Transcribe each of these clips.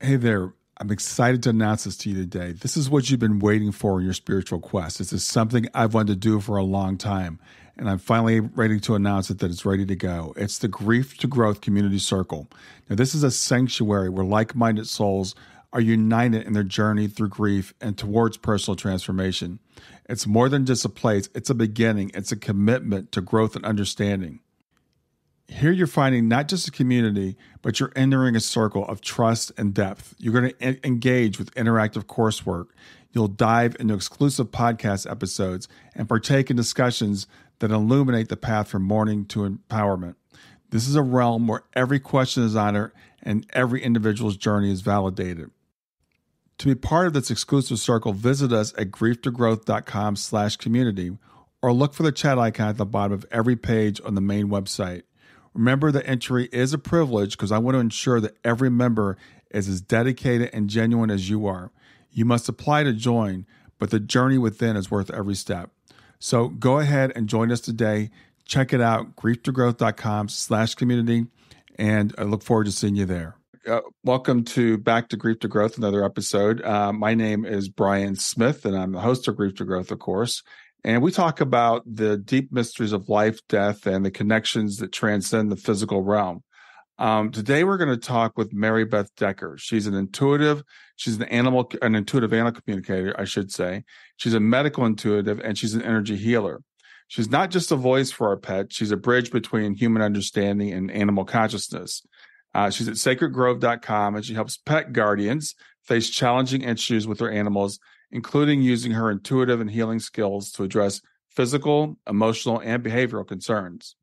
Hey there, I'm excited to announce this to you today. This is what you've been waiting for in your spiritual quest. This is something I've wanted to do for a long time, and I'm finally ready to announce it that it's ready to go. It's the Grief to Growth Community Circle. Now, this is a sanctuary where like-minded souls are united in their journey through grief and towards personal transformation. It's more than just a place. It's a beginning. It's a commitment to growth and understanding. Here you're finding not just a community, but you're entering a circle of trust and depth. You're going to engage with interactive coursework. You'll dive into exclusive podcast episodes and partake in discussions that illuminate the path from mourning to empowerment. This is a realm where every question is honored and every individual's journey is validated. To be part of this exclusive circle, visit us at grief2growth.com/community or look for the chat icon at the bottom of every page on the main website. Remember, the entry is a privilege because I want to ensure that every member is as dedicated and genuine as you are. You must apply to join, but the journey within is worth every step. So go ahead and join us today. Check it out, grief2growth.com/community, and I look forward to seeing you there. Welcome to back to Grief to Growth, another episode. My name is Brian Smith, and I'm the host of Grief to Growth, of course. And we talk about the deep mysteries of life, death, and the connections that transcend the physical realm. Today, we're going to talk with Maribeth Decker. She's an intuitive animal communicator, I should say. She's a medical intuitive, and she's an energy healer. She's not just a voice for our pets. She's a bridge between human understanding and animal consciousness. She's at sacredgrove.com, and she helps pet guardians face challenging issues with their animals, including using her intuitive and healing skills to address physical, emotional, and behavioral concerns.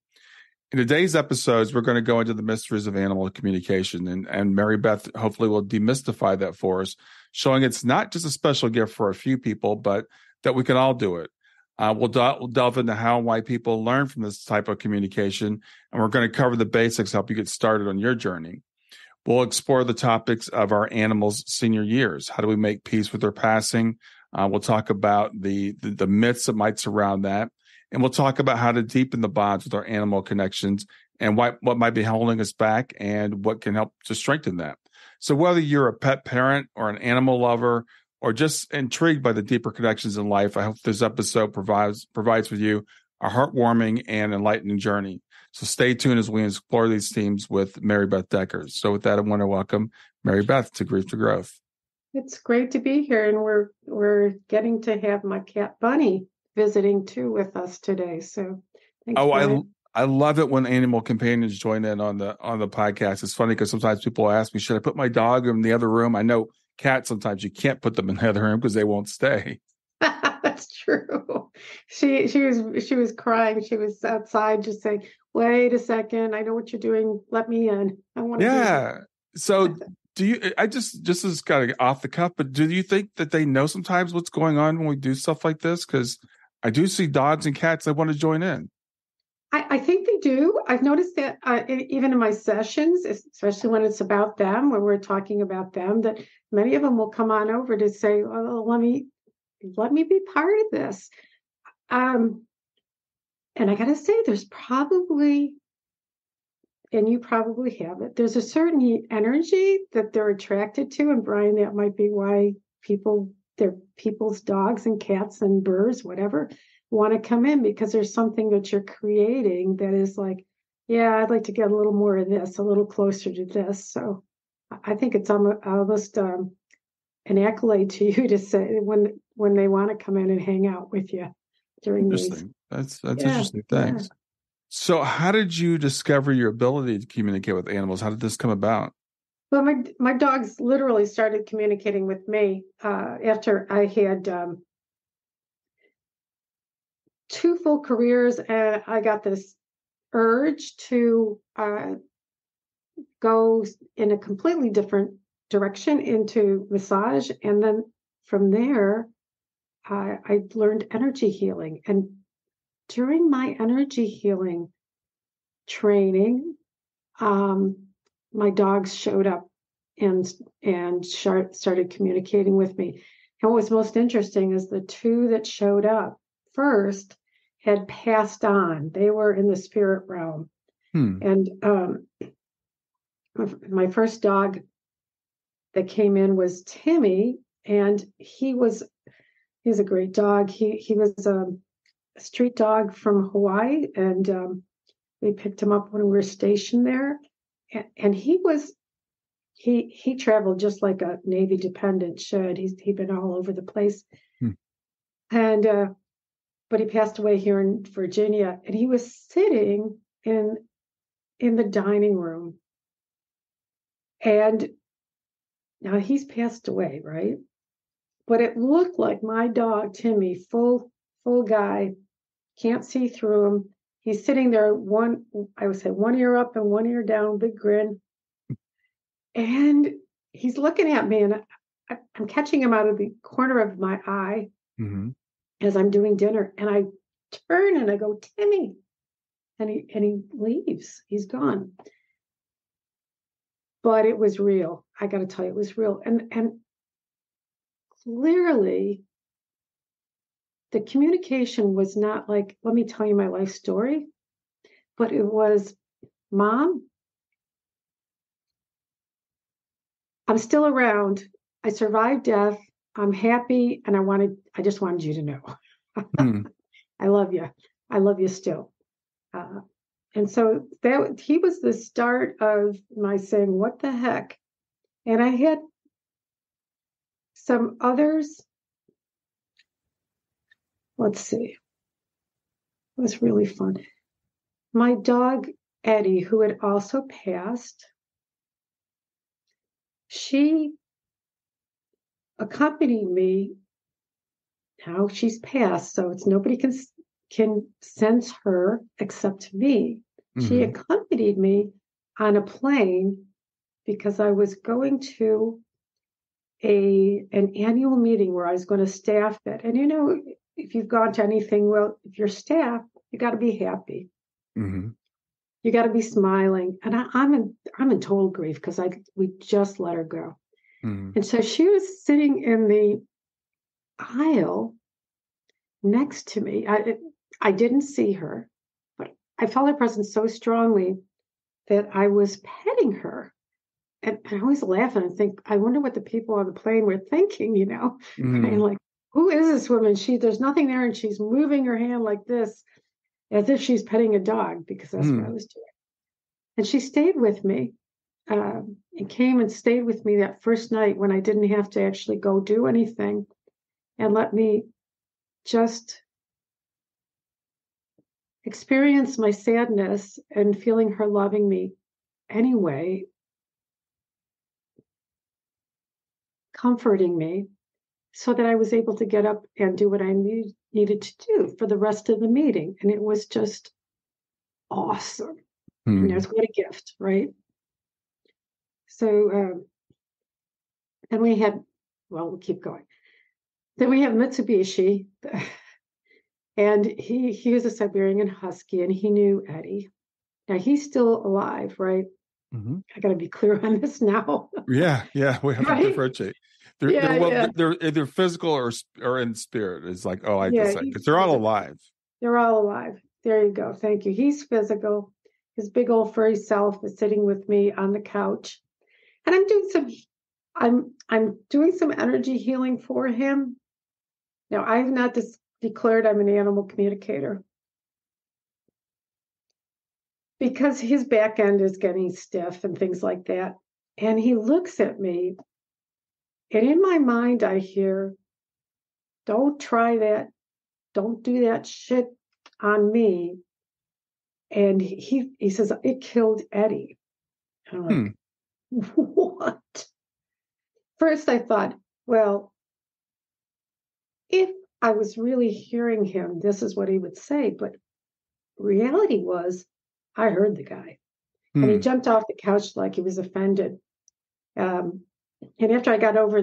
In today's episodes, we're going to go into the mysteries of animal communication, and Maribeth hopefully will demystify that for us, showing it's not just a special gift for a few people, but that we can all do it. We'll delve into how and why people learn from this type of communication, and we're going to cover the basics to help you get started on your journey. We'll explore the topics of our animals' senior years. How do we make peace with their passing? We'll talk about the myths that might surround that. And we'll talk about how to deepen the bonds with our animal connections and what might be holding us back and what can help to strengthen that. So whether you're a pet parent or an animal lover or just intrigued by the deeper connections in life, I hope this episode provides with you a heartwarming and enlightening journey. So stay tuned as we explore these themes with Maribeth Decker. So with that, I want to welcome Maribeth to Grief to Growth. It's great to be here, and we're getting to have my cat Bunny visiting too with us today. So thanks. Oh, I love it when animal companions join in on the podcast. It's funny because sometimes people ask me, should I put my dog in the other room? I know cats, sometimes you can't put them in the other room because they won't stay. That's true. She was crying. She was outside just saying, wait a second, I know what you're doing. Let me in. I want to. Yeah. So do you, I just is kind of off the cuff, but do you think that they know sometimes what's going on when we do stuff like this? Because I do see dogs and cats that want to join in. I think they do. I've noticed that even in my sessions, especially when it's about them, when we're talking about them, that many of them will come on over to say, oh, let me be part of this. And I got to say, there's probably, and you probably have it, there's a certain energy that they're attracted to. And Brian, that might be why people's dogs and cats and birds, whatever, want to come in, because there's something that you're creating that is like, yeah, I'd like to get a little more of this, a little closer to this. So I think it's almost an accolade to you to say when they want to come in and hang out with you during these. That's interesting. Thanks. Yeah. So how did you discover your ability to communicate with animals? How did this come about? Well, my dogs literally started communicating with me after I had two full careers, and I got this urge to go in a completely different direction into massage. And then from there, I learned energy healing. And during my energy healing training, my dogs showed up and started communicating with me. And what was most interesting is the two that showed up first had passed on. They were in the spirit realm. And my first dog that came in was Timmy, and he's a great dog. He was a street dog from Hawaii, and we picked him up when we were stationed there. And he traveled just like a Navy dependent should. He'd been all over the place. Hmm. And but he passed away here in Virginia, and he was sitting in the dining room. And now he's passed away, right? But it looked like my dog, Timmy, full guy, can't see through him. He's sitting there, one ear up and one ear down, big grin. And he's looking at me, and I'm catching him out of the corner of my eye mm-hmm. as I'm doing dinner. And I turn and I go, Timmy. And he leaves. He's gone. But it was real. I got to tell you, it was real. And clearly, the communication was not like, let me tell you my life story, but it was, Mom, I'm still around. I survived death. I'm happy. And I just wanted you to know. Mm. I love you. I love you still. And so that he was the start of my saying, what the heck? And I had some others. Let's see. It was really fun. My dog, Eddie, who had also passed, she accompanied me. Now she's passed, so it's nobody can sense her except me. Mm-hmm. She accompanied me on a plane because I was going to an annual meeting where I was going to staff it. And, you know, if you've gone to anything, well, if you're staff, you got to be happy. Mm-hmm. You got to be smiling. And I'm in total grief because we just let her go. Mm-hmm. And so she was sitting in the aisle next to me. I didn't see her, but I felt her presence so strongly that I was petting her. And I was laughing and think, I wonder what the people on the plane were thinking, you know, mm-hmm. and like, who is this woman? There's nothing there. And she's moving her hand like this, as if she's petting a dog, because that's what I was doing. And she stayed with me and came and stayed with me that first night when I didn't have to actually go do anything, and let me just experience my sadness and feeling her loving me anyway, comforting me, so that I was able to get up and do what I needed to do for the rest of the meeting. And it was just awesome. Mm. You know, it's quite a gift, right? So, and we had, well, we'll keep going. Then we have Mitsubishi, and he was a Siberian Husky, and he knew Eddie. Now, he's still alive, right? Mm-hmm. I got to be clear on this now. Yeah, we have to differentiate. They're physical or in spirit. It's like, oh, I guess because they're all alive. They're all alive. There you go. Thank you. He's physical. His big old furry self is sitting with me on the couch, and I'm doing some energy healing for him. Now, I have not declared I'm an animal communicator, because his back end is getting stiff and things like that. And he looks at me, and in my mind, I hear, don't try that. Don't do that shit on me. And he says, it killed Eddie. And I'm like, what? First, I thought, well, if I was really hearing him, this is what he would say. But reality was, I heard the guy. Mm. And he jumped off the couch like he was offended. And after I got over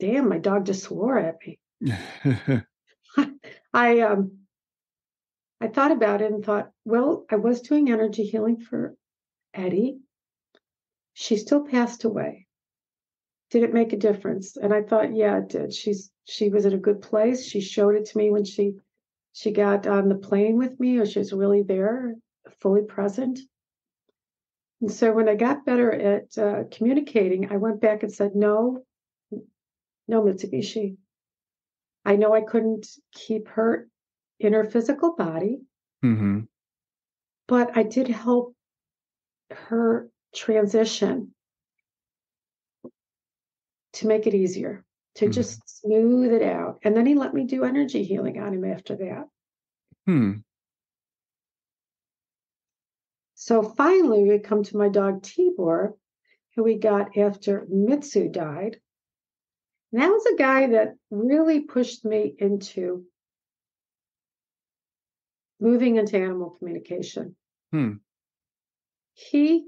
damn, my dog just swore at me. I thought about it and thought, well, I was doing energy healing for Eddie. She still passed away. Did it make a difference? And I thought, yeah, it did. She was in a good place. She showed it to me when she got on the plane with me, or she was really there, fully present. And so when I got better at communicating, I went back and said, no, Mitsubishi. I know I couldn't keep her in her physical body, mm-hmm. but I did help her transition to make it easier, to mm-hmm. just smooth it out. And then he let me do energy healing on him after that. Hmm. So finally, we come to my dog, Tibor, who we got after Mitsu died. And that was a guy that really pushed me into moving into animal communication. Hmm. He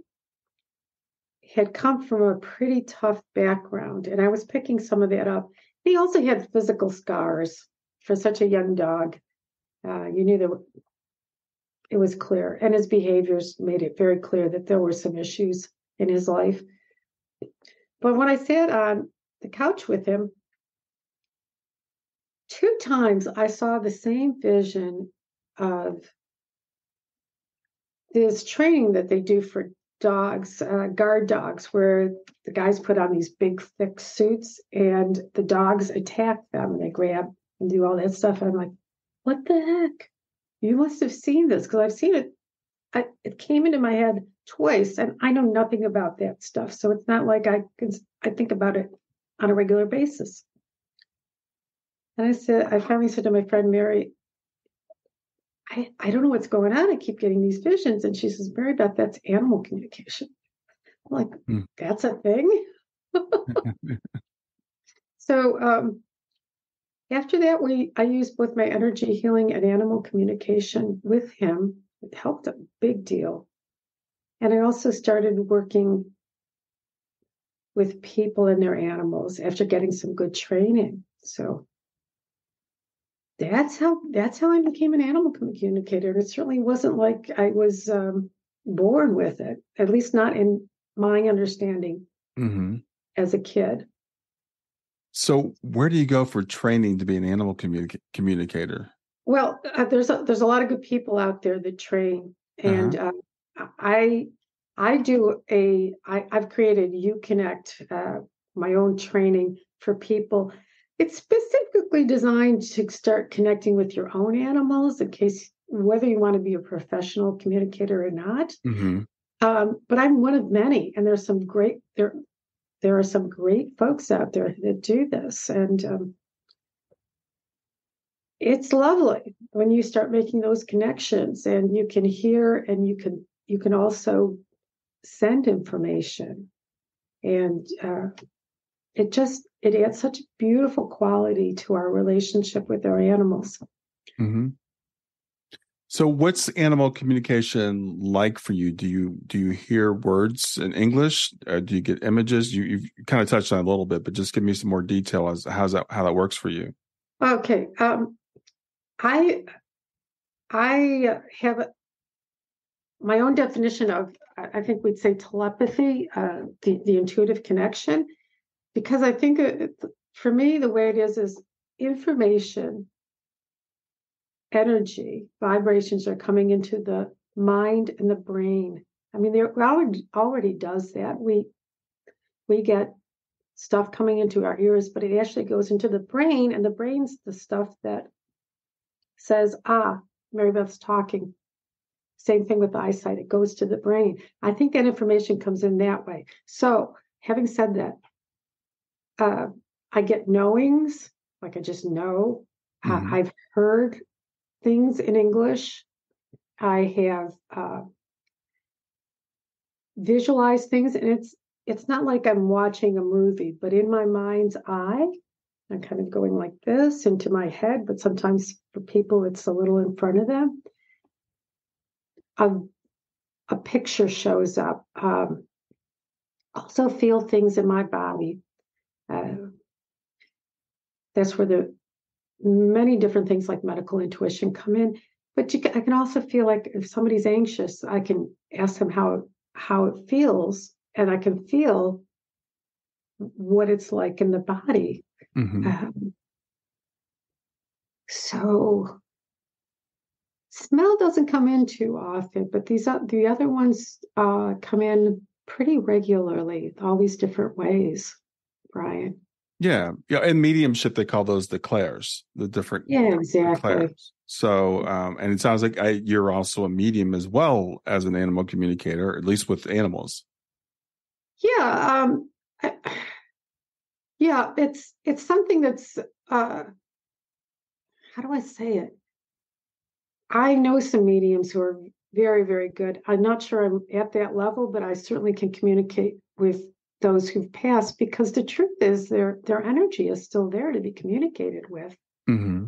had come from a pretty tough background, and I was picking some of that up. He also had physical scars for such a young dog. You knew that it was clear, and his behaviors made it very clear that there were some issues in his life. But when I sat on the couch with him, 2 times I saw the same vision of this training that they do for dogs, guard dogs, where the guys put on these big, thick suits and the dogs attack them and they grab and do all that stuff. And I'm like, what the heck? You must have seen this, because I've seen it. It came into my head twice, and I know nothing about that stuff. So it's not like I think about it on a regular basis. And I finally said to my friend Mary, I don't know what's going on. I keep getting these visions. And she says, Maribeth, that's animal communication. I'm like, that's a thing? So after that, I used both my energy healing and animal communication with him. It helped a big deal. And I also started working with people and their animals after getting some good training. So that's how I became an animal communicator. And it certainly wasn't like I was born with it, at least not in my understanding mm-hmm. as a kid. So where do you go for training to be an animal communicator? Well, there's a lot of good people out there that train. And I've created You Connect, my own training for people. It's specifically designed to start connecting with your own animals, in case whether you want to be a professional communicator or not. Mm-hmm. But I'm one of many, and there's some great there are some great folks out there that do this, and it's lovely when you start making those connections, and you can hear, and you can also send information, and it adds such a beautiful quality to our relationship with our animals. Mm-hmm. So what's animal communication like for you? Do you hear words in English? Do you get images? You've kind of touched on it a little bit, but just give me some more detail as how that works for you. Okay. I have my own definition of, I think we'd say, telepathy, the intuitive connection. Because I think, for me, the way it is information, energy, vibrations are coming into the mind and the brain. I mean, they're already does that. We get stuff coming into our ears, but it actually goes into the brain, and the brain's the stuff that says, Maribeth's talking. Same thing with eyesight. It goes to the brain. I think that information comes in that way. So having said that, I get knowings, like I just know. Mm-hmm. I've heard things in English. I have visualized things, and it's not like I'm watching a movie, but in my mind's eye, I'm kind of going like this into my head, but sometimes for people, it's a little in front of them. A picture shows up. Also feel things in my body. That's where the many different things like medical intuition come in. But I can also feel like if somebody's anxious, I can ask them how it feels, and I can feel what it's like in the body. Mm-hmm. So Smell doesn't come in too often, but the other ones come in pretty regularly, all these different ways, Brian. Yeah, in mediumship they call those the clairs, the different. Yeah, exactly. Clairs. So, and it sounds like you're also a medium as well as an animal communicator, at least with animals. Yeah, it's something that's how do I say it? I know some mediums who are very, very good. I'm not sure I'm at that level, but I certainly can communicate with those who've passed, because the truth is their energy is still there to be communicated with. Mm-hmm.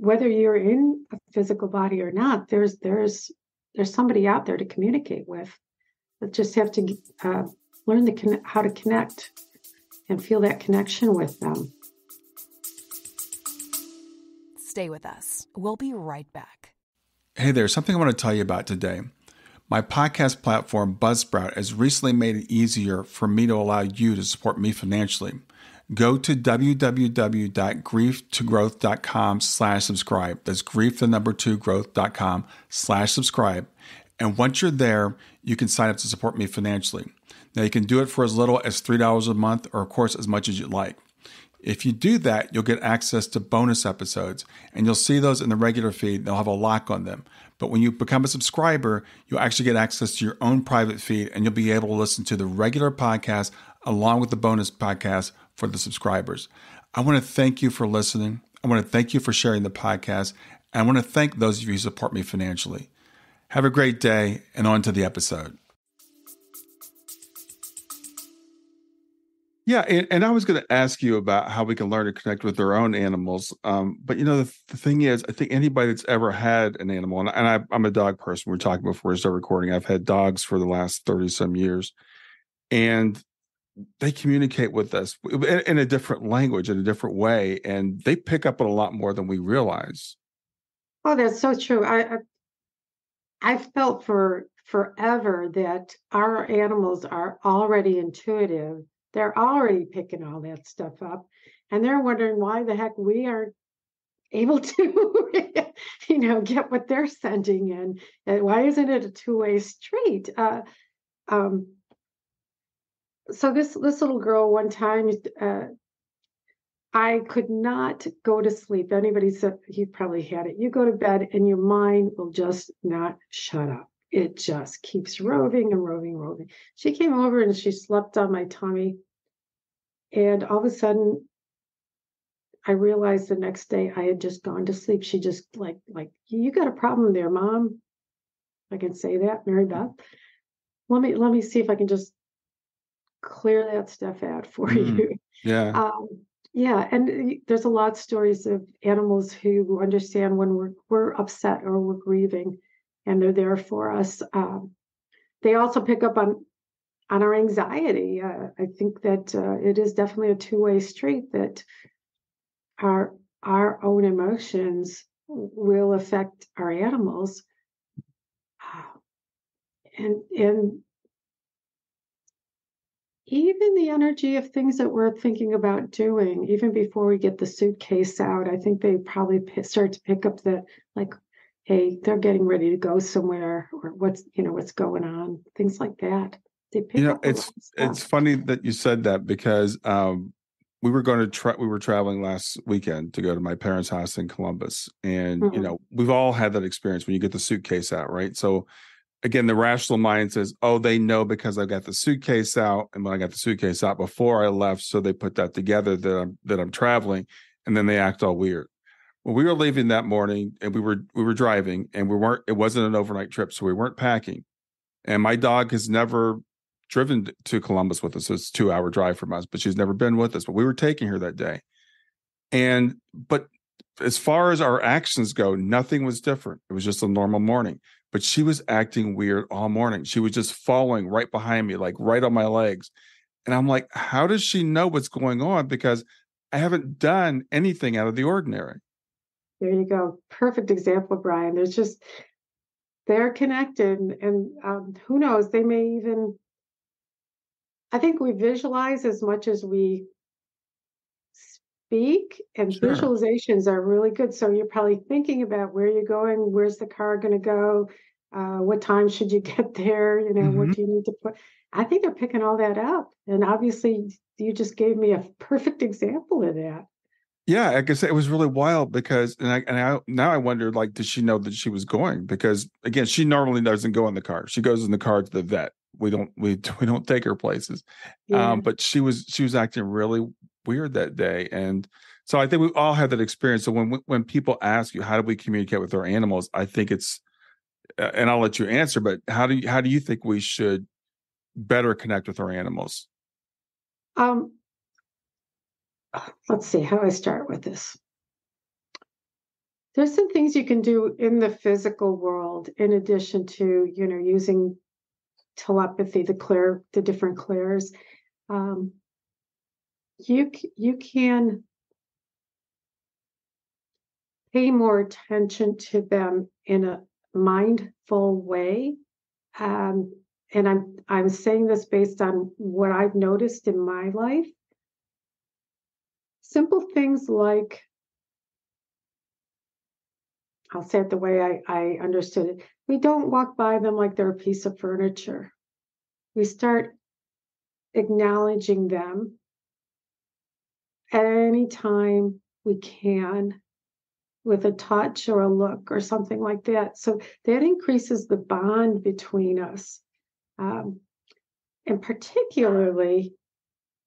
Whether you're in a physical body or not, there's somebody out there to communicate with. You just have to learn how to connect and feel that connection with them. Stay with us. We'll be right back. Hey there, something I want to tell you about today. My podcast platform, Buzzsprout, has recently made it easier for me to allow you to support me financially. Go to www.grief2growth.com/subscribe. That's grief2growth.com/subscribe. And once you're there, you can sign up to support me financially. Now, you can do it for as little as $3 a month or, of course, as much as you'd like. If you do that, you'll get access to bonus episodes, and you'll see those in the regular feed. They'll have a lock on them. But when you become a subscriber, you'll actually get access to your own private feed, and you'll be able to listen to the regular podcast along with the bonus podcast for the subscribers. I want to thank you for listening. I want to thank you for sharing the podcast. And I want to thank those of you who support me financially. Have a great day, and on to the episode. Yeah, and I was going to ask you about how we can learn to connect with their own animals. But, the thing is, I think anybody that's ever had an animal, and I'm a dog person. We were talking before we started recording. I've had dogs for the last 30-some years, and they communicate with us in a different language, in a different way, and they pick up on a lot more than we realize. Oh, that's so true. I felt for forever that our animals are already intuitive. They're already picking all that stuff up, and they're wondering why the heck we aren't able to, get what they're sending in. And why isn't it a two-way street? So this little girl one time, I could not go to sleep. Anybody said he probably had it. You go to bed and your mind will just not shut up. It just keeps roving and roving, roving. She came over and she slept on my tummy. And all of a sudden, I realized the next day I had just gone to sleep. She just like, you got a problem there, Mom. I can say that, Maribeth. Let me see if I can just clear that stuff out for you. Yeah. Yeah. And there's a lot of stories of animals who understand when we're upset or we're grieving, and they're there for us. They also pick up on our anxiety. I think that it is definitely a two-way street, that our own emotions will affect our animals. And even the energy of things that we're thinking about doing, even before we get the suitcase out, I think they probably start to pick up that, like, hey, they're getting ready to go somewhere, or what's going on, things like that. They pick up it's funny that you said that, because we were traveling last weekend to go to my parents' house in Columbus, and mm-hmm. We've all had that experience when you get the suitcase out, right? So again, the rational mind says, oh, they know because I got the suitcase out, and when I got the suitcase out before I left, so they put that together that I'm traveling, and then they act all weird. Well, we were leaving that morning, and we were driving, and we weren't. It wasn't an overnight trip, so we weren't packing. And my dog has never driven to Columbus with us. So it's a 2-hour drive from us, but she's never been with us. But we were taking her that day, but as far as our actions go, nothing was different. It was just a normal morning. But she was acting weird all morning. She was just falling right behind me, like right on my legs. And I'm like, how does she know what's going on? Because I haven't done anything out of the ordinary. There you go. Perfect example, Brian. There's just, they're connected, and who knows, they may even, I think we visualize as much as we speak, and sure. Visualizations are really good. So you're probably thinking about where you're going, where's the car going to go, what time should you get there, you know, mm-hmm. what do you need to put. I think they're picking all that up. And obviously, you just gave me a perfect example of that. Yeah, I guess it was really wild because, and I now I wonder, like, did she know that she was going? Because again, she normally doesn't go in the car. She goes in the car to the vet. We don't take her places. Yeah. But she was acting really weird that day, and so I think we all had that experience. So when people ask you, how do we communicate with our animals? I think it's, and I'll let you answer, but how do you think we should better connect with our animals? Let's see how I start with this. There's some things you can do in the physical world in addition to, you know, using telepathy, the different clairs. You can pay more attention to them in a mindful way. And I'm saying this based on what I've noticed in my life. Simple things like, I'll say it the way I understood it. We don't walk by them like they're a piece of furniture. We start acknowledging them anytime we can with a touch or a look or something like that. So that increases the bond between us. And particularly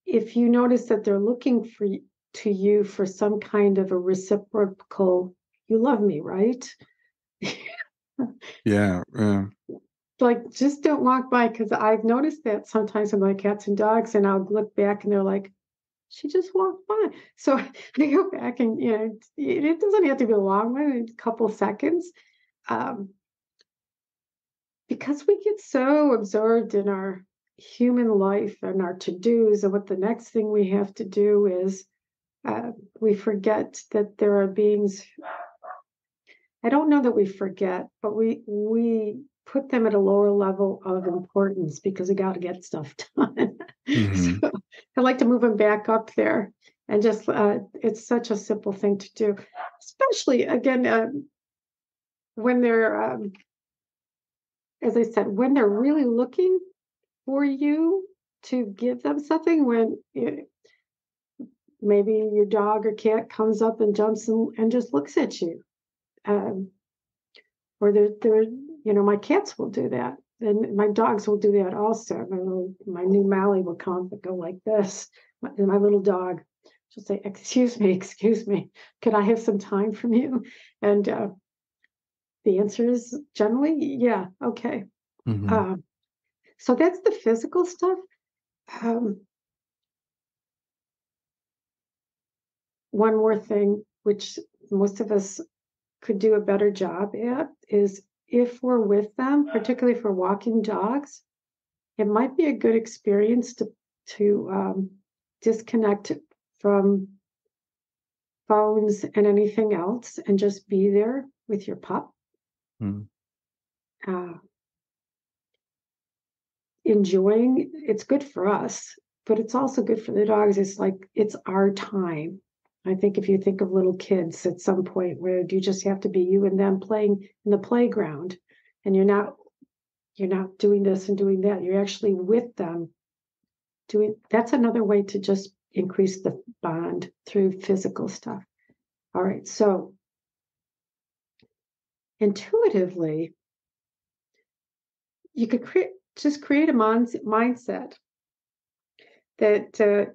if you notice that they're looking for you, to you for some kind of a reciprocal, you love me, right? Yeah. Like, just don't walk by, because I've noticed that sometimes with my cats and dogs, and I'll look back and they're like, she just walked by. So I go back and, you know, it doesn't have to be a long one, a couple seconds. Because we get so absorbed in our human life and our to-dos and what the next thing we have to do is, we forget that there are beings. I don't know that we forget, but we put them at a lower level of importance because we got to get stuff done. Mm-hmm. So I like to move them back up there, and just it's such a simple thing to do, especially again when they're, as I said, when they're really looking for you to give them something. When maybe your dog or cat comes up and jumps and just looks at you. Or they're, you know, my cats will do that. And my dogs will do that also. My new Molly will come and go like this. My little dog, she'll say, excuse me, could I have some time from you? And the answer is generally, yeah, okay. Mm-hmm. So that's the physical stuff. One more thing, which most of us could do a better job at, is if we're with them, particularly if we're walking dogs, it might be a good experience to disconnect from phones and anything else and just be there with your pup. Mm. Enjoying, it's good for us, but it's also good for the dogs. It's like, it's our time. I think if you think of little kids at some point where you just have to be you and them playing in the playground, and you're not doing this and doing that. You're actually with them doing. That's another way to just increase the bond through physical stuff. All right. So intuitively, you could create a mindset that,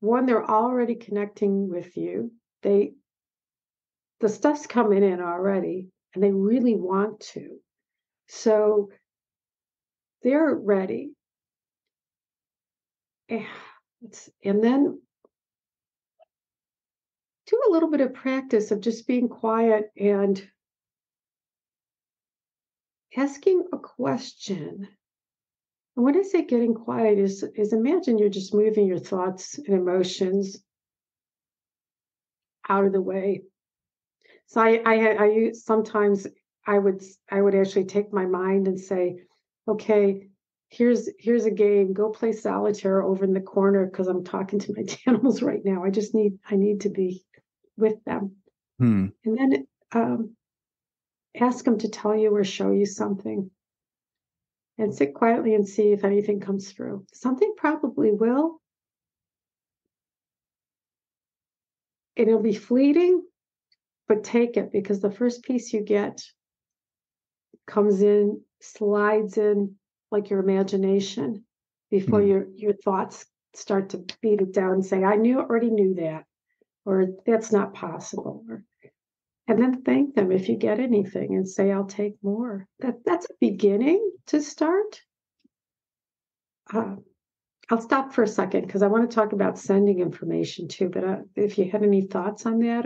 one, they're already connecting with you. The stuff's coming in already, and they really want to. So they're ready. And then do a little bit of practice of just being quiet and asking a question. And when I say getting quiet is imagine you're just moving your thoughts and emotions out of the way. So I sometimes I would actually take my mind and say, okay, here's a game, go play solitaire over in the corner because I'm talking to my animals right now. I need to be with them. Hmm. And then ask them to tell you or show you something, and sit quietly and see if anything comes through. Something probably will. It'll be fleeting, but take it, because the first piece you get comes in, slides in like your imagination before your thoughts start to beat it down and say, I already knew that, or that's not possible. And then thank them if you get anything and say, I'll take more. That's a beginning to start. I'll stop for a second because I want to talk about sending information too. But if you had any thoughts on that,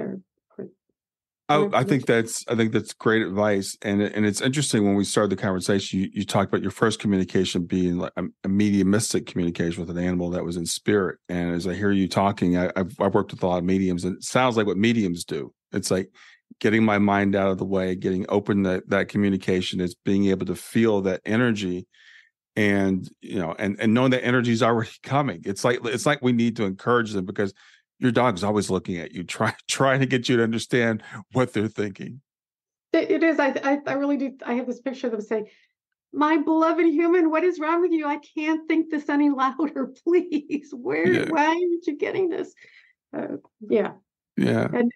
I think that's great advice, and it's interesting when we started the conversation. You talked about your first communication being like a mediumistic communication with an animal that was in spirit. And as I hear you talking, I've worked with a lot of mediums, and it sounds like what mediums do. It's like getting my mind out of the way, getting open that communication, is being able to feel that energy. And, you know, and knowing that energy is already coming. It's like we need to encourage them, because your dog's always looking at you, trying to get you to understand what they're thinking. It is. I really do. I have this picture of them saying, my beloved human, what is wrong with you? I can't think this any louder, please. Why aren't you getting this? Yeah. And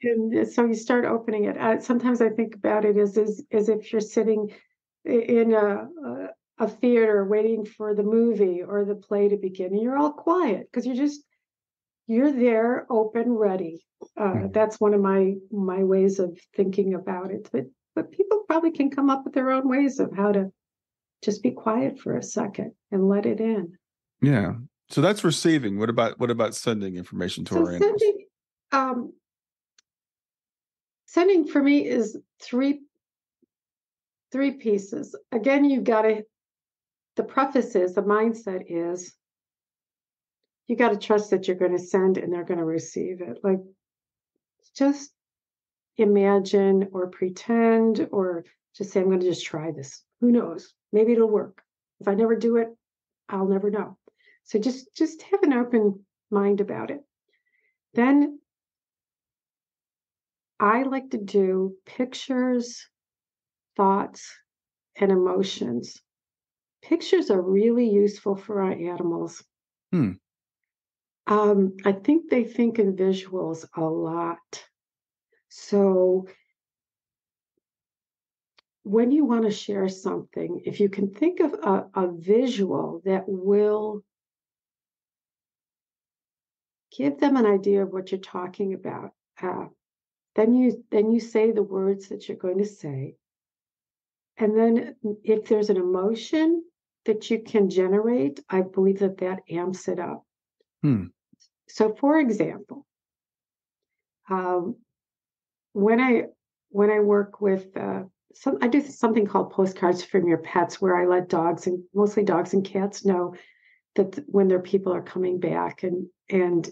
so you start opening it. Sometimes I think about it as if you're sitting in a theater waiting for the movie or the play to begin, and you're all quiet because you're there, open, ready. That's one of my ways of thinking about it. But people probably can come up with their own ways of how to just be quiet for a second and let it in. Yeah. So that's receiving. What about sending information to our animals? Sending for me is three pieces. Again, the preface is, the mindset is, you got to trust that you're going to send and they're going to receive it. Like, just imagine or pretend, or just say, I'm going to just try this. Who knows? Maybe it'll work. If I never do it, I'll never know. So just have an open mind about it. Then I like to do pictures, thoughts, and emotions. Pictures are really useful for our animals. I think they think in visuals a lot. So when you want to share something, if you can think of a visual that will give them an idea of what you're talking about, then you say the words that you're going to say. And then if there's an emotion that you can generate, I believe that amps it up. So, for example, when I work with I do something called postcards from your pets, where I let dogs, and mostly dogs and cats, know that when their people are coming back, and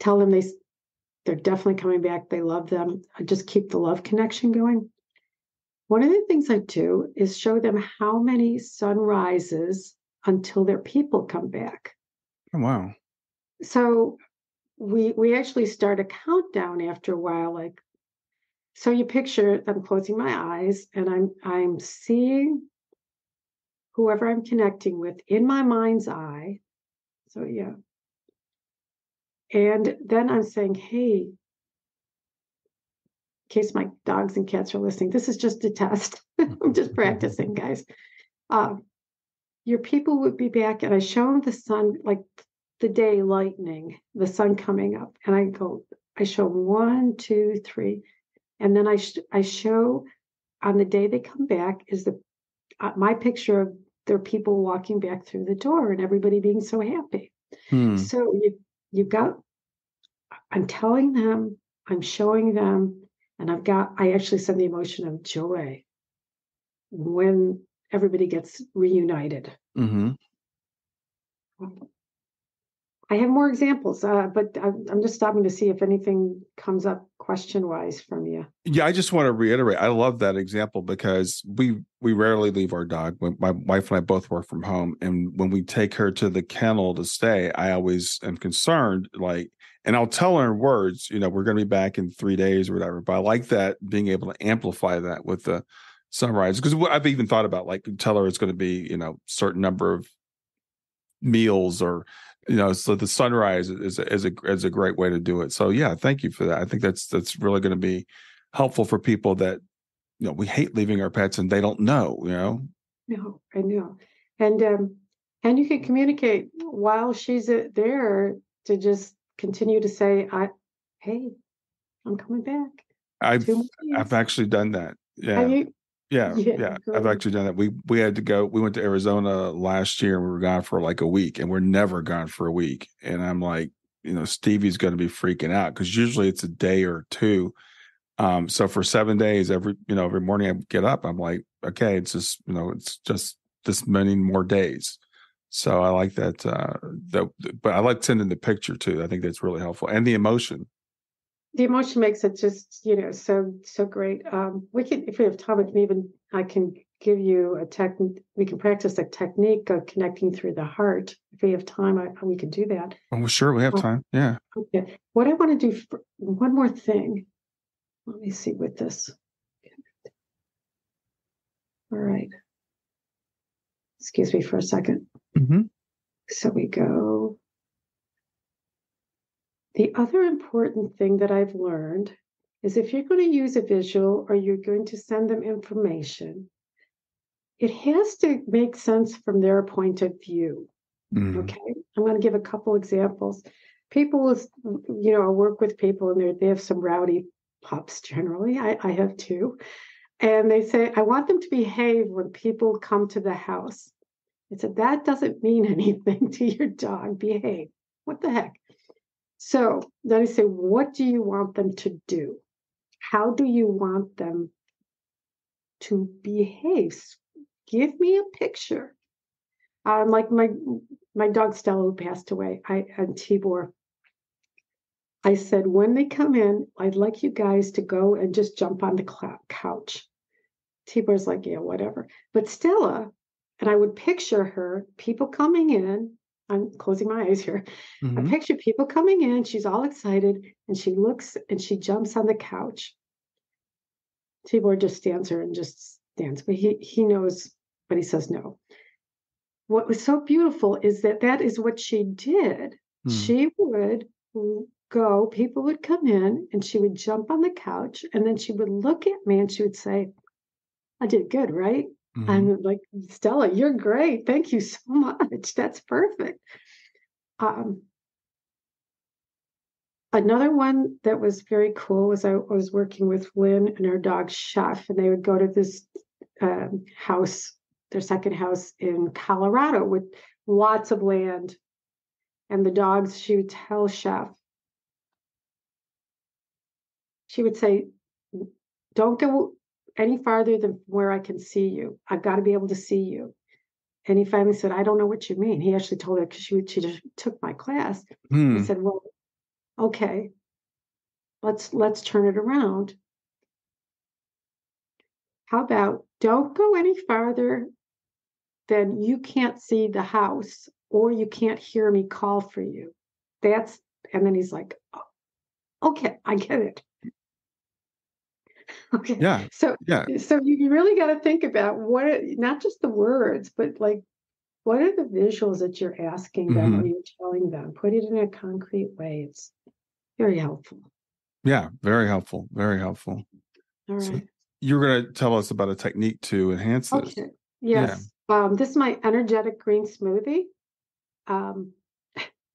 tell them they're definitely coming back, they love them. I just keep the love connection going. One of the things I do is show them how many sunrises until their people come back. Oh, wow. So we actually start a countdown after a while. Like, so you picture, I'm closing my eyes and I'm seeing whoever I'm connecting with in my mind's eye. So, yeah. And then I'm saying, hey, in case my dogs and cats are listening, this is just a test. I'm just practicing, guys. Your people would be back, and I show them the sun, like the day lightning, the sun coming up, and I show 1, 2, 3, and then I show on the day they come back is my picture of their people walking back through the door and everybody being so happy. So you've got, I'm telling them, I'm showing them. And I actually send the emotion of joy when everybody gets reunited. Mm-hmm. I have more examples, but I'm just stopping to see if anything comes up question-wise from you. Yeah, I just want to reiterate. I love that example because we rarely leave our dog. My wife and I both work from home, and when we take her to the kennel to stay, I always am concerned, like, and I'll tell her in words, you know, we're going to be back in 3 days or whatever. But I like that, being able to amplify that with the sunrise, because I've even thought about, like, tell her it's going to be, you know, certain number of meals, or, you know, so the sunrise is a great way to do it. So yeah, thank you for that. I think that's really going to be helpful for people that, you know, we hate leaving our pets and they don't know, you know. No, I know. And you can communicate while she's there to just continue to say, hey, I'm coming back. I've actually done that. Yeah. Yeah. I've actually done that. We had to go. We went to Arizona last year, and we were gone for like a week, and we're never gone for a week. And I'm like, you know, Stevie's going to be freaking out, because usually it's a day or two. So for 7 days, every morning I get up, I'm like, okay, it's just this many more days. So I like that. But I like sending the picture too. I think that's really helpful, and the emotion. The emotion makes it just, you know, so great. We can, if we have time, I can give you a technique. We can practice a technique of connecting through the heart. If we have time, we can do that. Oh, sure, we have time. Yeah. Okay. What I want to do, one more thing. Let me see with this. All right. Excuse me for a second. Mm-hmm. So we go. The other important thing that I've learned is, if you're going to use a visual or you're going to send them information, it has to make sense from their point of view. Mm. Okay. I'm going to give a couple examples. People with, you know, I work with people, and they have some rowdy pups generally. I have two. And they say, I want them to behave when people come to the house. I said, that doesn't mean anything to your dog. Behave. What the heck? So then I say, what do you want them to do? How do you want them to behave? Give me a picture. Like my dog Stella, who passed away, and Tibor. I said, when they come in, I'd like you guys to go and just jump on the couch. Tibor's like, yeah, whatever. But Stella, and I would picture her, people coming in. I'm closing my eyes here. Mm-hmm. I picture people coming in. She's all excited, and she looks and she jumps on the couch. Tibor just stands her and just stands, but he knows, but he says no. What was so beautiful is that is what she did. Mm-hmm. She would go. People would come in, and she would jump on the couch, and then she would look at me and she would say, "I did good, right?" Mm-hmm. I'm like, Stella, you're great. Thank you so much. That's perfect. Another one that was very cool was I was working with Lynn and her dog Chef, and they would go to this house, their second house in Colorado with lots of land. And the dogs, she would tell Chef, she would say, don't go any farther than where I can see you. I've got to be able to see you. And he finally said, I don't know what you mean. He actually told her, because she just took my class. Mm. He said, well, okay, let's turn it around. How about, don't go any farther than you can't see the house, or you can't hear me call for you. And then he's like, oh, okay, I get it. Okay. Yeah. So you really got to think about not just the words, but like, what are the visuals that you're asking them, mm-hmm. or you're telling them? Put it in a concrete way. It's very helpful. Yeah, very helpful. Very helpful. All right. So you're going to tell us about a technique to enhance this. Okay. Yes. Yeah. This is my energetic green smoothie.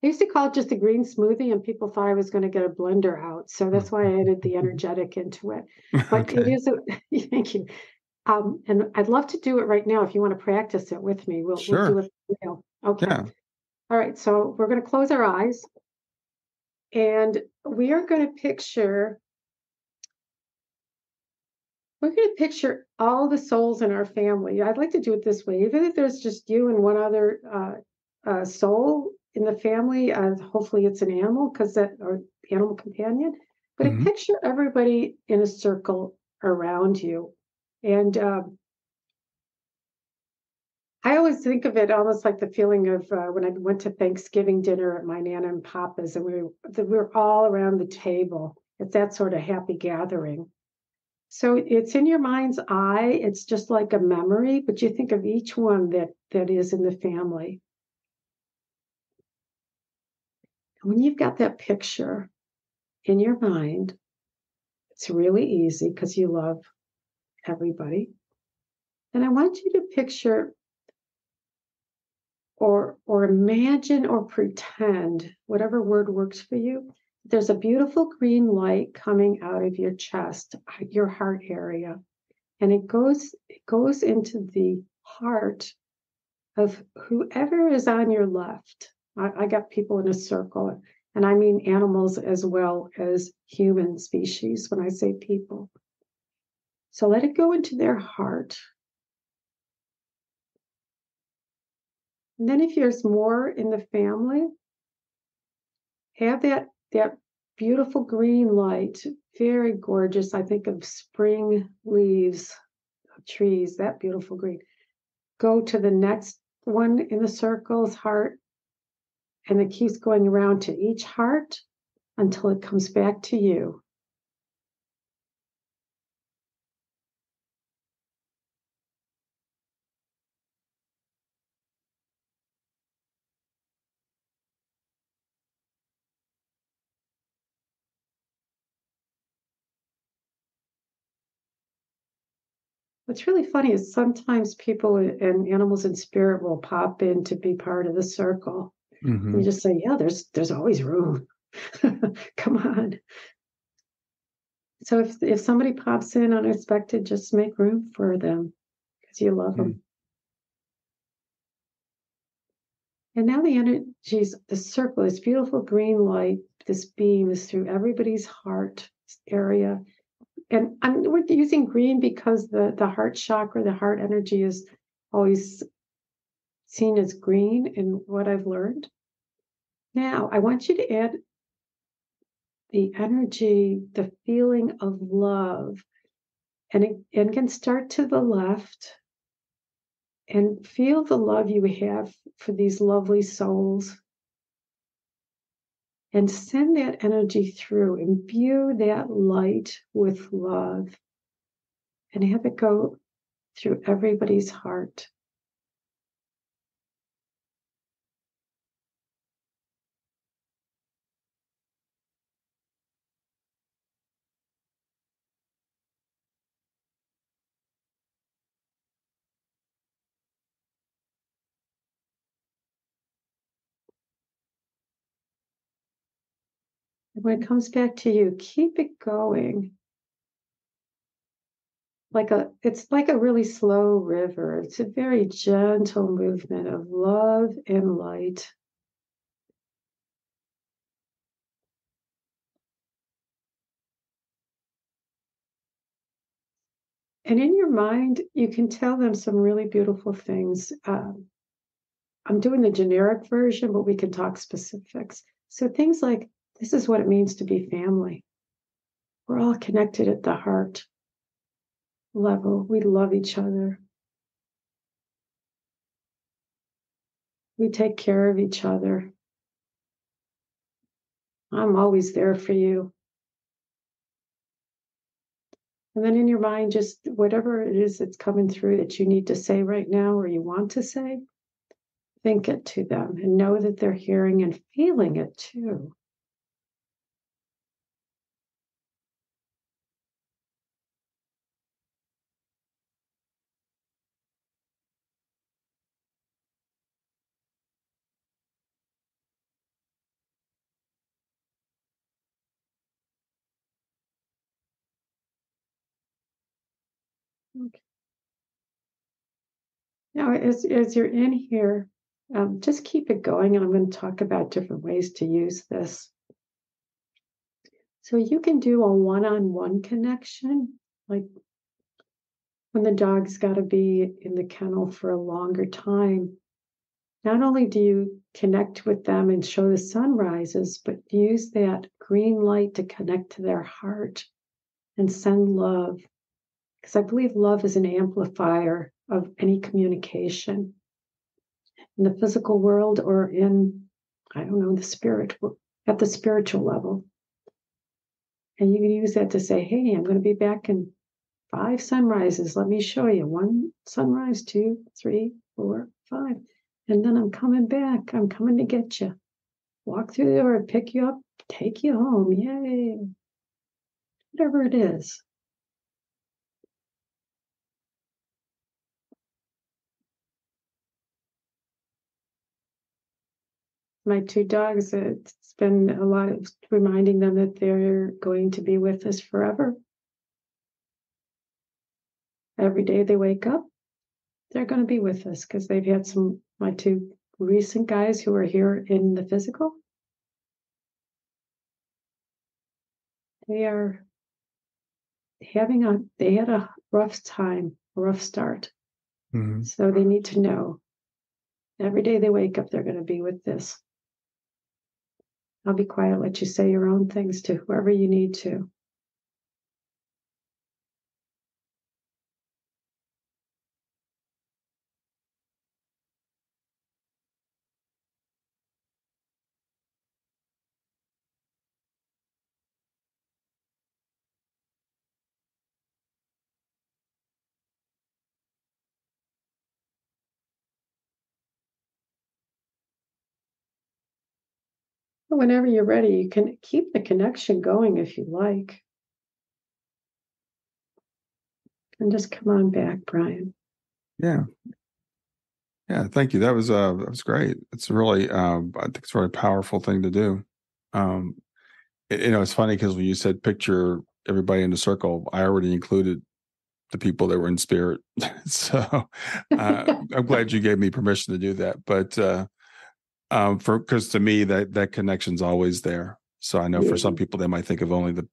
I used to call it just a green smoothie, and people thought I was going to get a blender out. So that's why I added the energetic into it. But okay. It is thank you. And I'd love to do it right now if you want to practice it with me. We'll do it now. Okay. Yeah. All right. So we're going to close our eyes. And we are going to picture, all the souls in our family. I'd like to do it this way. Even if there's just you and one other soul, in the family, hopefully it's an animal, because that, or animal companion, but mm-hmm. Picture everybody in a circle around you. And I always think of it almost like the feeling of when I went to Thanksgiving dinner at my Nana and Papa's, and we were all around the table. It's that sort of happy gathering. So it's in your mind's eye. It's just like a memory, but you think of each one that is in the family. When you've got that picture in your mind, it's really easy because you love everybody. And I want you to picture or imagine or pretend, whatever word works for you, there's a beautiful green light coming out of your chest, your heart area, and it goes into the heart of whoever is on your left. I got people in a circle, and I mean animals as well as human species when I say people. So let it go into their heart. And then if there's more in the family, have that beautiful green light, very gorgeous. I think of spring leaves, trees, that beautiful green. Go to the next one in the circle's heart, and it keeps going around to each heart until it comes back to you. What's really funny is sometimes people and animals in spirit will pop in to be part of the circle. Mm-hmm. And you just say, yeah, there's always room. Come on. So if somebody pops in unexpected, just make room for them because you love them. And now the energies, the circle, this beautiful green light, this beam is through everybody's heart area. And we're using green because the heart chakra, the heart energy is always seen as green in what I've learned. Now, I want you to add the energy, the feeling of love, and it can start to the left and feel the love you have for these lovely souls. And send that energy through, imbue that light with love, and have it go through everybody's heart. When it comes back to you, keep it going. It's like a really slow river. It's a very gentle movement of love and light. And in your mind, you can tell them some really beautiful things. I'm doing the generic version, but we can talk specifics. So things like, this is what it means to be family. We're all connected at the heart level. We love each other. We take care of each other. I'm always there for you. And then in your mind, just whatever it is that's coming through that you need to say right now or you want to say, think it to them and know that they're hearing and feeling it too. Okay. Now, as you're in here, just keep it going, and I'm going to talk about different ways to use this. So you can do a one-on-one connection, like when the dog's got to be in the kennel for a longer time, not only do you connect with them and show the sunrises, but use that green light to connect to their heart and send love. Because I believe love is an amplifier of any communication in the physical world or in, I don't know, the spirit, at the spiritual level. And you can use that to say, hey, I'm going to be back in 5 sunrises. Let me show you. 1 sunrise, 2, 3, 4, 5. And then I'm coming back. I'm coming to get you. Walk through the door, pick you up, take you home. Yay. Whatever it is. My 2 dogs, it's been a lot of reminding them that they're going to be with us forever. Every day they wake up, they're going to be with us because they've had my 2 recent guys who are here in the physical. They had a rough time, a rough start. Mm-hmm. So they need to know every day they wake up, they're going to be with this. I'll be quiet, let you say your own things to whoever you need to. Whenever you're ready, you can keep the connection going if you like. And just come on back, Brian. Yeah. Yeah, thank you. That was great. It's really, I think it's a really powerful thing to do. It's funny because when you said picture everybody in the circle, I already included the people that were in spirit. So I'm glad you gave me permission to do that. But, because to me that connection's always there. So I know for some people they might think of only the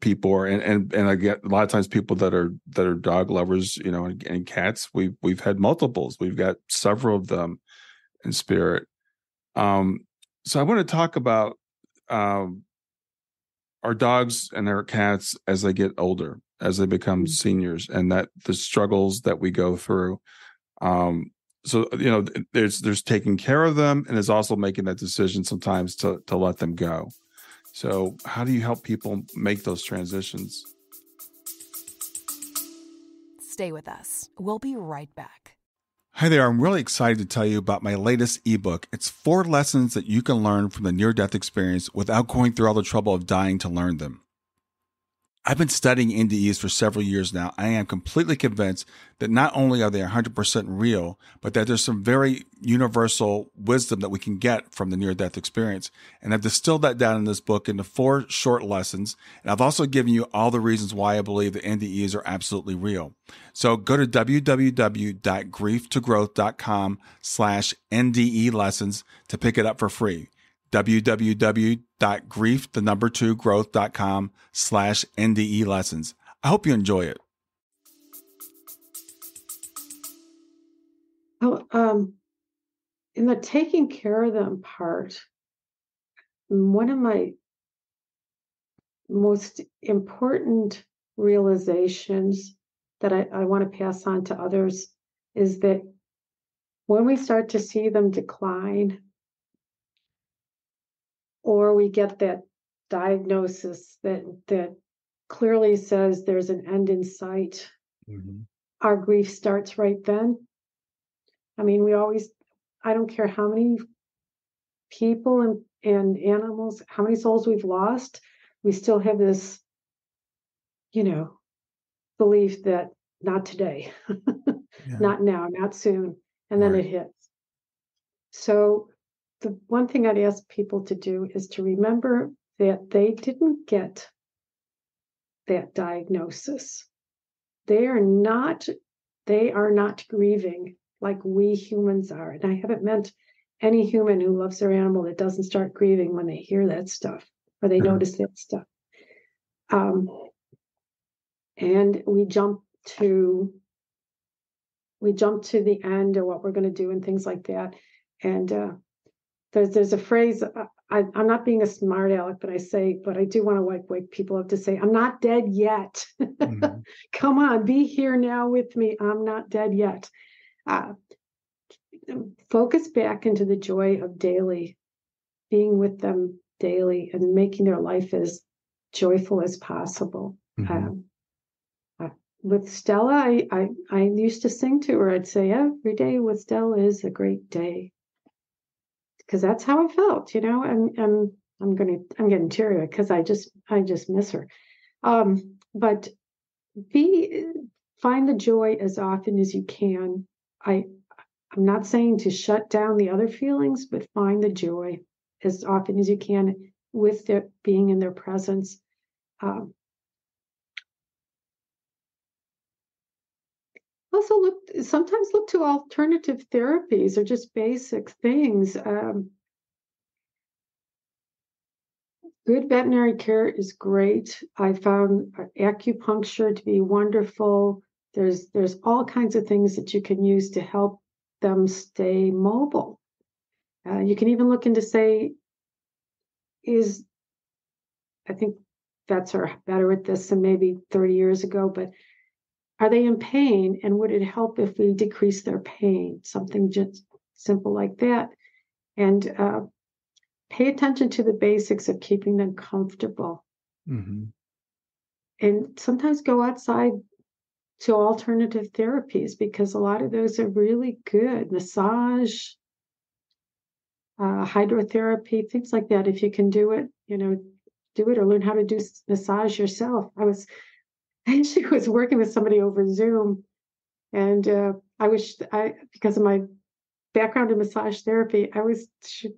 people, and I get a lot of times people that are dog lovers, and cats. We've had multiples. We've got several of them in spirit. So I want to talk about our dogs and our cats as they get older, as they become seniors, and that the struggles that we go through. So, there's taking care of them, and it's also making that decision sometimes to let them go. So how do you help people make those transitions? Stay with us. We'll be right back. Hi there. I'm really excited to tell you about my latest ebook. It's 4 lessons that you can learn from the near-death experience without going through all the trouble of dying to learn them. I've been studying NDEs for several years now. I am completely convinced that not only are they 100% real, but that there's some very universal wisdom that we can get from the near-death experience. And I've distilled that down in this book into 4 short lessons. And I've also given you all the reasons why I believe that NDEs are absolutely real. So go to www.grief2growth.com/NDE lessons to pick it up for free. www.grief2growth.com/NDE lessons. I hope you enjoy it. In the taking care of them part, one of my most important realizations that I want to pass on to others is that when we start to see them decline, or we get that diagnosis that clearly says there's an end in sight, mm-hmm. Our grief starts right then. I mean, I don't care how many people and animals, how many souls we've lost, we still have this, belief that not today, not now, not soon. And then it hits. So the one thing I'd ask people to do is to remember that they didn't get that diagnosis. They are not grieving like we humans are. And I haven't meant any human who loves their animal that doesn't start grieving when they hear that stuff or they notice that stuff. And we jump to the end of what we're going to do and things like that. And there's a phrase, I'm not being a smart aleck, but I say, but I do want to wake people up to say, I'm not dead yet. Mm-hmm. Come on, be here now with me. I'm not dead yet. Focus back into the joy of daily, being with them daily and making their life as joyful as possible. Mm-hmm. With Stella, I used to sing to her. I'd say, every day with Stella is a great day. Because that's how I felt, you know. I'm getting teary because I just miss her. But find the joy as often as you can. I'm not saying to shut down the other feelings, but find the joy as often as you can with their being in their presence. Also sometimes look to alternative therapies or just basic things. Good veterinary care is great. I found acupuncture to be wonderful. There's all kinds of things that you can use to help them stay mobile. You can even look into I think vets are better at this than maybe 30 years ago, but are they in pain, and would it help if we decrease their pain? Something just simple like that. And pay attention to the basics of keeping them comfortable. Mm-hmm. And sometimes go outside to alternative therapies, because a lot of those are really good. Massage, hydrotherapy, things like that. If you can do it, do it, or learn how to do massage yourself. And she was working with somebody over Zoom, and because of my background in massage therapy, I was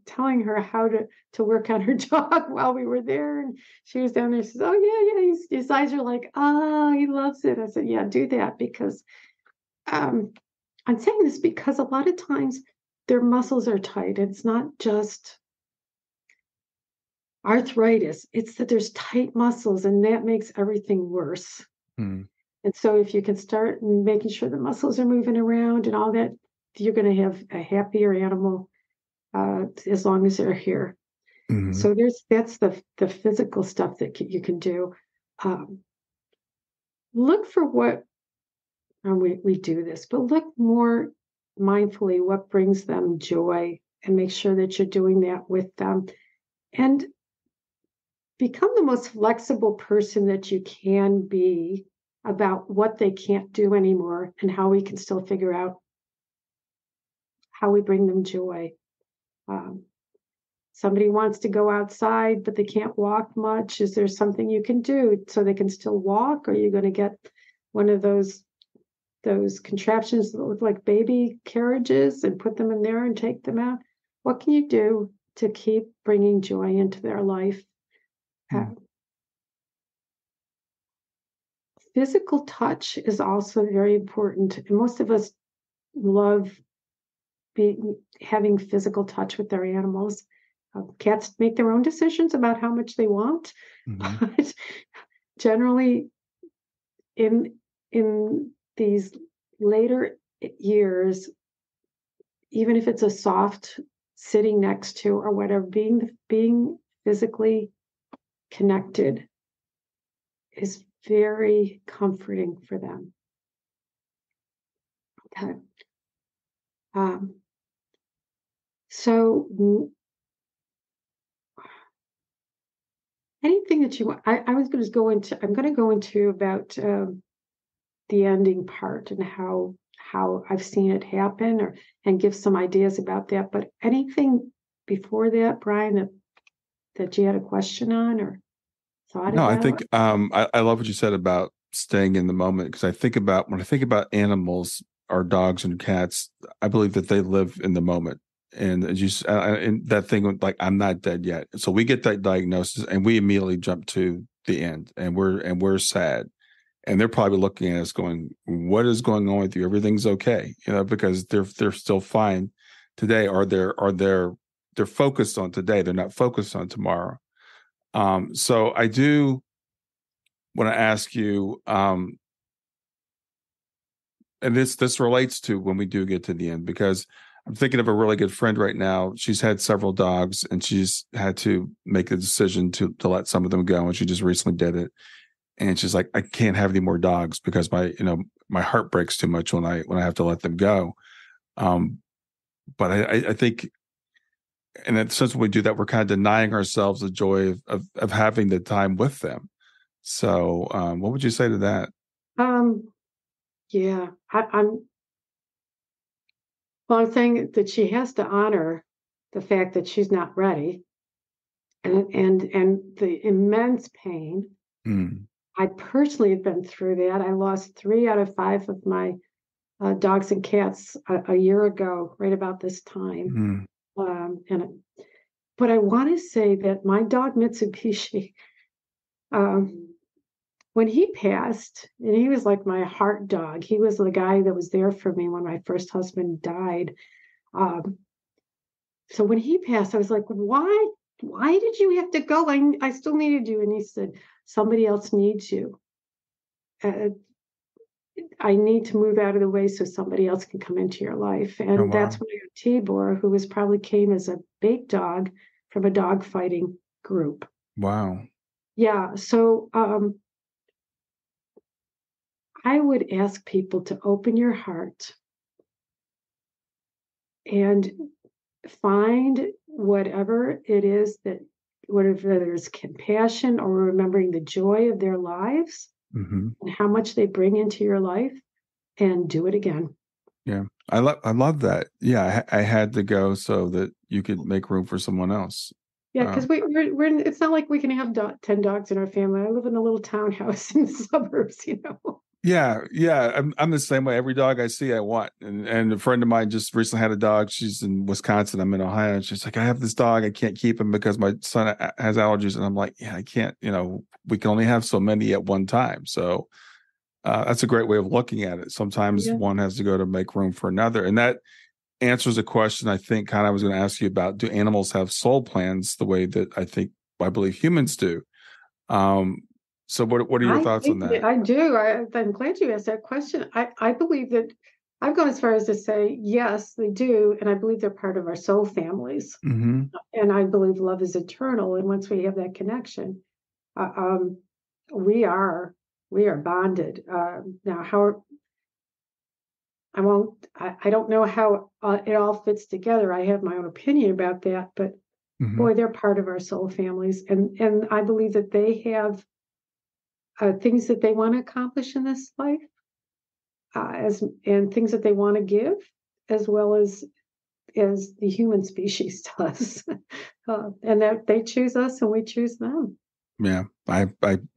telling her how to work on her dog while we were there. And she was down there. She says, "Oh yeah, yeah." His eyes are like, "Oh, he loves it." I said, "Yeah, do that," because I'm saying this because a lot of times their muscles are tight. It's not just arthritis. It's that there's tight muscles, and that makes everything worse. Mm. And so if you can start making sure the muscles are moving around and all that, you're going to have a happier animal as long as they're here. Mm. So that's the physical stuff that you can do. Look for what, and we do this, but look more mindfully what brings them joy, and make sure that you're doing that with them. And become the most flexible person that you can be about what they can't do anymore, and how we can still figure out how we bring them joy. Somebody wants to go outside, but they can't walk much. Is there something you can do so they can still walk? Or are you going to get one of those contraptions that look like baby carriages and put them in there and take them out? What can you do to keep bringing joy into their life? Physical touch is also very important. And most of us love having physical touch with their animals. Cats make their own decisions about how much they want, mm-hmm. but generally in these later years, even if it's a soft sitting next to or whatever, being physically connected is very comforting for them. Okay. So anything that you want, I'm going to go into about the ending part and how I've seen it happen, and give some ideas about that. But anything before that, Brian, that you had a question on or thought about? No, I think I love what you said about staying in the moment, because when I think about animals, our dogs and cats, I believe that they live in the moment. And as you and that thing, like, I'm not dead yet. So we get that diagnosis and we immediately jump to the end, and we're sad. And they're probably looking at us going, what is going on with you? Everything's okay. Because they're still fine today, or they're focused on today. They're not focused on tomorrow. So I do want to ask you, and this relates to when we do get to the end, because I'm thinking of a really good friend right now. She's had several dogs and she's had to make the decision to let some of them go. And she just recently did it. And she's like, I can't have any more dogs because my heart breaks too much when I have to let them go. But I think, and in the sense when we do that, we're kind of denying ourselves the joy of having the time with them. So what would you say to that? I'm saying that she has to honor the fact that she's not ready and the immense pain. Mm. I personally have been through that. I lost 3 out of 5 of my dogs and cats a year ago, right about this time. Mm. But I want to say that my dog Mitsubishi, when he passed, and he was like my heart dog. He was the guy that was there for me when my first husband died. So when he passed, I was like, why did you have to go? I still needed you. And he said, somebody else needs you. I need to move out of the way so somebody else can come into your life. And oh, wow. That's when Tibor, who was probably came as a bait dog from a dog fighting group. Wow. Yeah. So, I would ask people to open your heart and find whatever it is that, whether it's compassion or remembering the joy of their lives, mm-hmm. and how much they bring into your life, and do it again. Yeah. I love that. Yeah. I had to go so that you could make room for someone else. Yeah, because it's not like we can have 10 dogs in our family. I live in a little townhouse in the suburbs, you know. Yeah, I'm the same way. Every dog I see, I want. And a friend of mine just recently had a dog. She's in Wisconsin. I'm in Ohio. And she's like, I have this dog. I can't keep him because my son has allergies. And I'm like, yeah, I can't. You know, we can only have so many at one time. So that's a great way of looking at it. Sometimes one has to go to make room for another, and that answers a question I think kind of I was going to ask you about. Do animals have soul plans the way that I believe humans do? So what are your thoughts on that? I do. I'm glad you asked that question. I believe that I've gone as far as to say, yes, they do. And I believe they're part of our soul families. Mm-hmm. And I believe love is eternal. And once we have that connection, we are bonded. Now, how I don't know how it all fits together. I have my own opinion about that, but mm-hmm. boy, they're part of our soul families. And I believe that they have things that they want to accomplish in this life, and things that they want to give, as well as the human species does. And that they choose us and we choose them. Yeah, I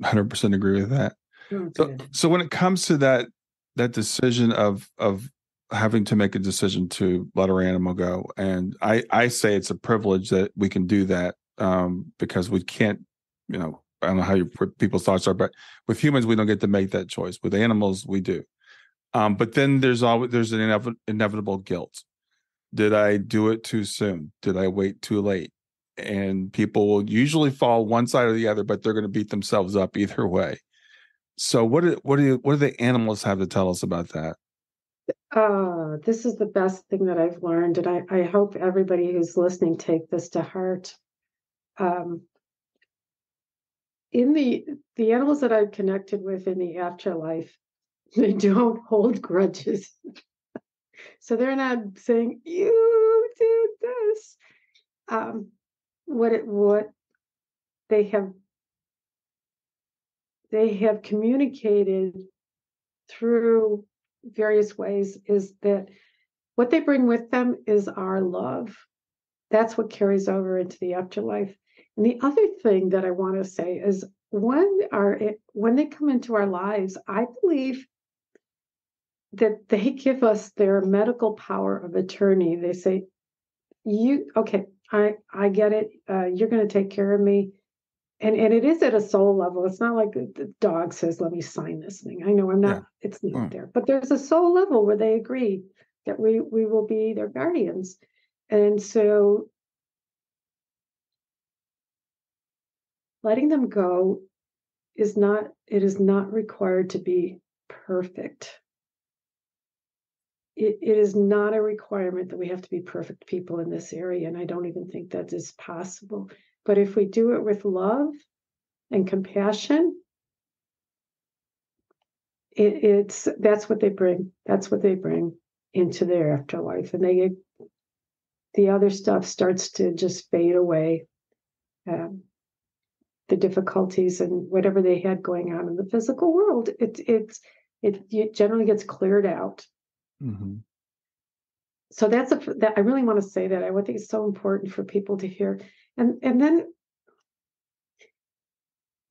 100% agree with that. Okay. So when it comes to that decision of having to make a decision to let our animal go. And I say it's a privilege that we can do that, because we can't, you know, I don't know how people's thoughts are, but with humans, we don't get to make that choice. With animals, we do. But then there's an inevitable guilt. Did I do it too soon? Did I wait too late? And people will usually fall one side or the other, but they're going to beat themselves up either way. So what do the animals have to tell us about that? This is the best thing that I've learned, and I hope everybody who's listening take this to heart. In the animals that I've connected with in the afterlife, they don't hold grudges. So they're not saying, you did this. What they have. They have communicated through various ways is that what they bring with them is our love. That's what carries over into the afterlife. And the other thing that I want to say is when they come into our lives, I believe that they give us their medical power of attorney. They say, I get it. You're going to take care of me. And it is at a soul level. It's not like the dog says, let me sign this thing. I know I'm not, It's not there. But there's a soul level where they agree that we will be their guardians. And so letting them go is not required to be perfect. it is not a requirement that we have to be perfect people in this area. And I don't even think that is possible. But if we do it with love and compassion, that's what they bring. That's what they bring into their afterlife. And the other stuff starts to just fade away. The difficulties and whatever they had going on in the physical world, it generally gets cleared out. Mm-hmm. So that I really want to say that. I think it's so important for people to hear, and then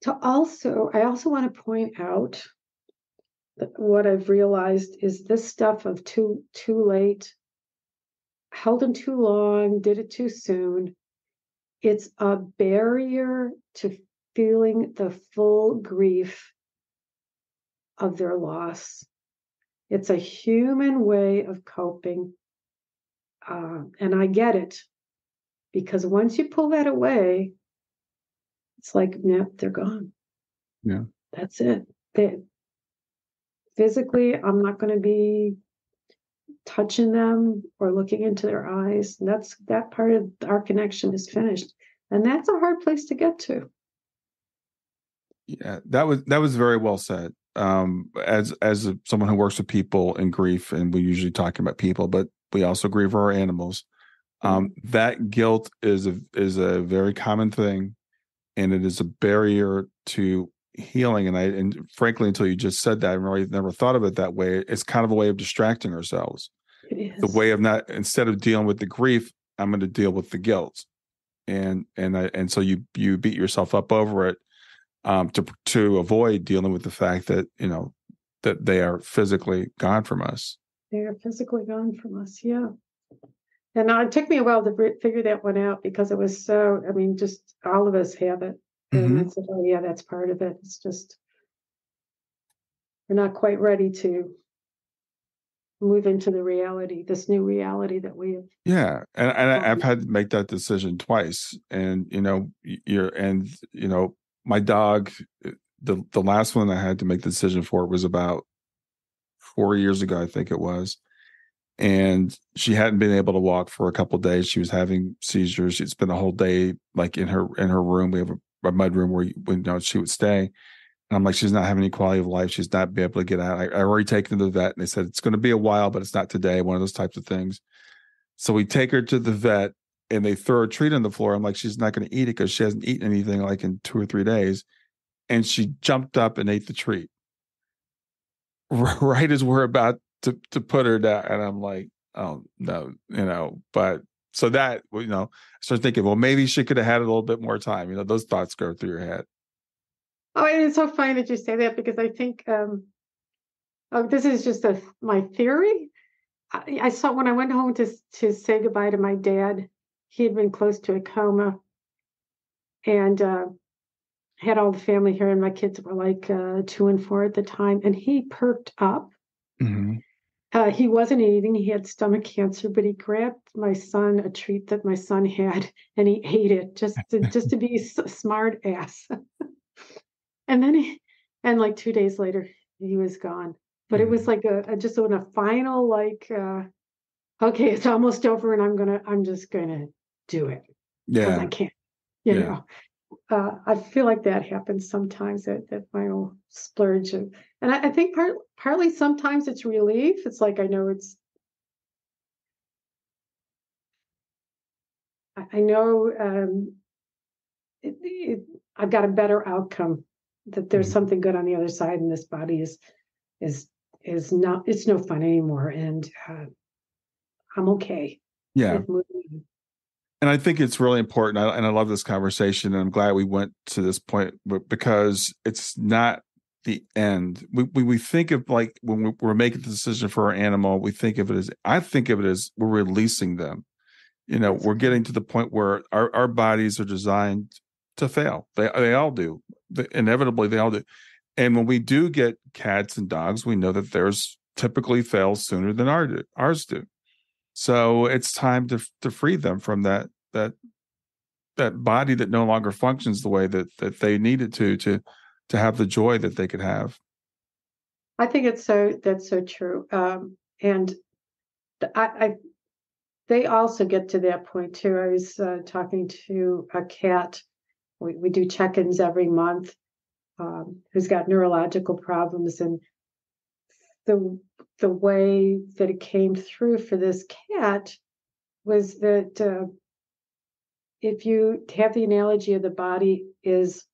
to I also want to point out that what I've realized is this stuff of too late, held them too long, did it too soon. It's a barrier to feeling the full grief of their loss. It's a human way of coping. And I get it. Because once you pull that away, it's like, nope, they're gone. Yeah. That's it. Physically, I'm not going to be touching them or looking into their eyes. And that part of our connection is finished. And that's a hard place to get to. Yeah, that was very well said. As someone who works with people in grief, and we usually talk about people, but we also grieve for our animals. That guilt is a very common thing, and it is a barrier to healing. And frankly, until you just said that, I really never thought of it that way. It's kind of a way of distracting ourselves. It is. The way of not, instead of dealing with the grief, I'm going to deal with the guilt, and so you beat yourself up over it. To avoid dealing with the fact that, that they are physically gone from us. They are physically gone from us, yeah. And it took me a while to figure that one out, because it was so, just all of us have it. And mm-hmm. I said, oh yeah, that's part of it. It's just, we're not quite ready to move into the reality, this new reality that we have. Yeah. And I've had to make that decision twice. And, my dog, the last one I had to make the decision for, it was about 4 years ago, I think it was. And she hadn't been able to walk for a couple of days. She was having seizures. She'd spent a whole day like in her room. We have a mud room where she would stay. And I'm like, she's not having any quality of life. She's not being able to get out. I already taken her to the vet, and they said, it's going to be a while, but it's not today. One of those types of things. So we take her to the vet, and they throw a treat on the floor. I'm like, she's not going to eat it because she hasn't eaten anything like in 2 or 3 days. And she jumped up and ate the treat right as we're about to put her down. And I'm like, oh no, but so that, I started thinking, well, maybe she could have had a little bit more time. Those thoughts go through your head. Oh, and it's so funny that you say that, because I think, this is just my theory. I saw when I went home to say goodbye to my dad, he had been close to a coma, and had all the family here, and my kids were like 2 and 4 at the time, and he perked up. Mm-hmm. He wasn't eating. He had stomach cancer, but he grabbed my son, a treat that my son had, and he ate it just to be a smart ass. And then like 2 days later, he was gone. But it was like a final, like, okay, it's almost over, and I'm just gonna do it. Yeah, 'cause I can't. You know, I feel like that happens sometimes, that final splurge, and I think partly sometimes it's relief. It's like, I've got a better outcome, that there's something good on the other side, and this body is not, it's no fun anymore, and I'm okay. Yeah. And I think it's really important, and I love this conversation, and I'm glad we went to this point, because it's not the end. We think of, like, when we're making the decision for our animal, I think of it as we're releasing them. We're getting to the point where our bodies are designed to fail. They all do. Inevitably, they all do. And when we do get cats and dogs, we know that theirs typically fail sooner than ours do. So it's time to free them from that body that no longer functions the way that they needed to have the joy that they could have. I think that's so true. And they also get to that point too. I was talking to a cat. We do check-ins every month, who's got neurological problems. And the way that it came through for this cat was that if you have the analogy of the body is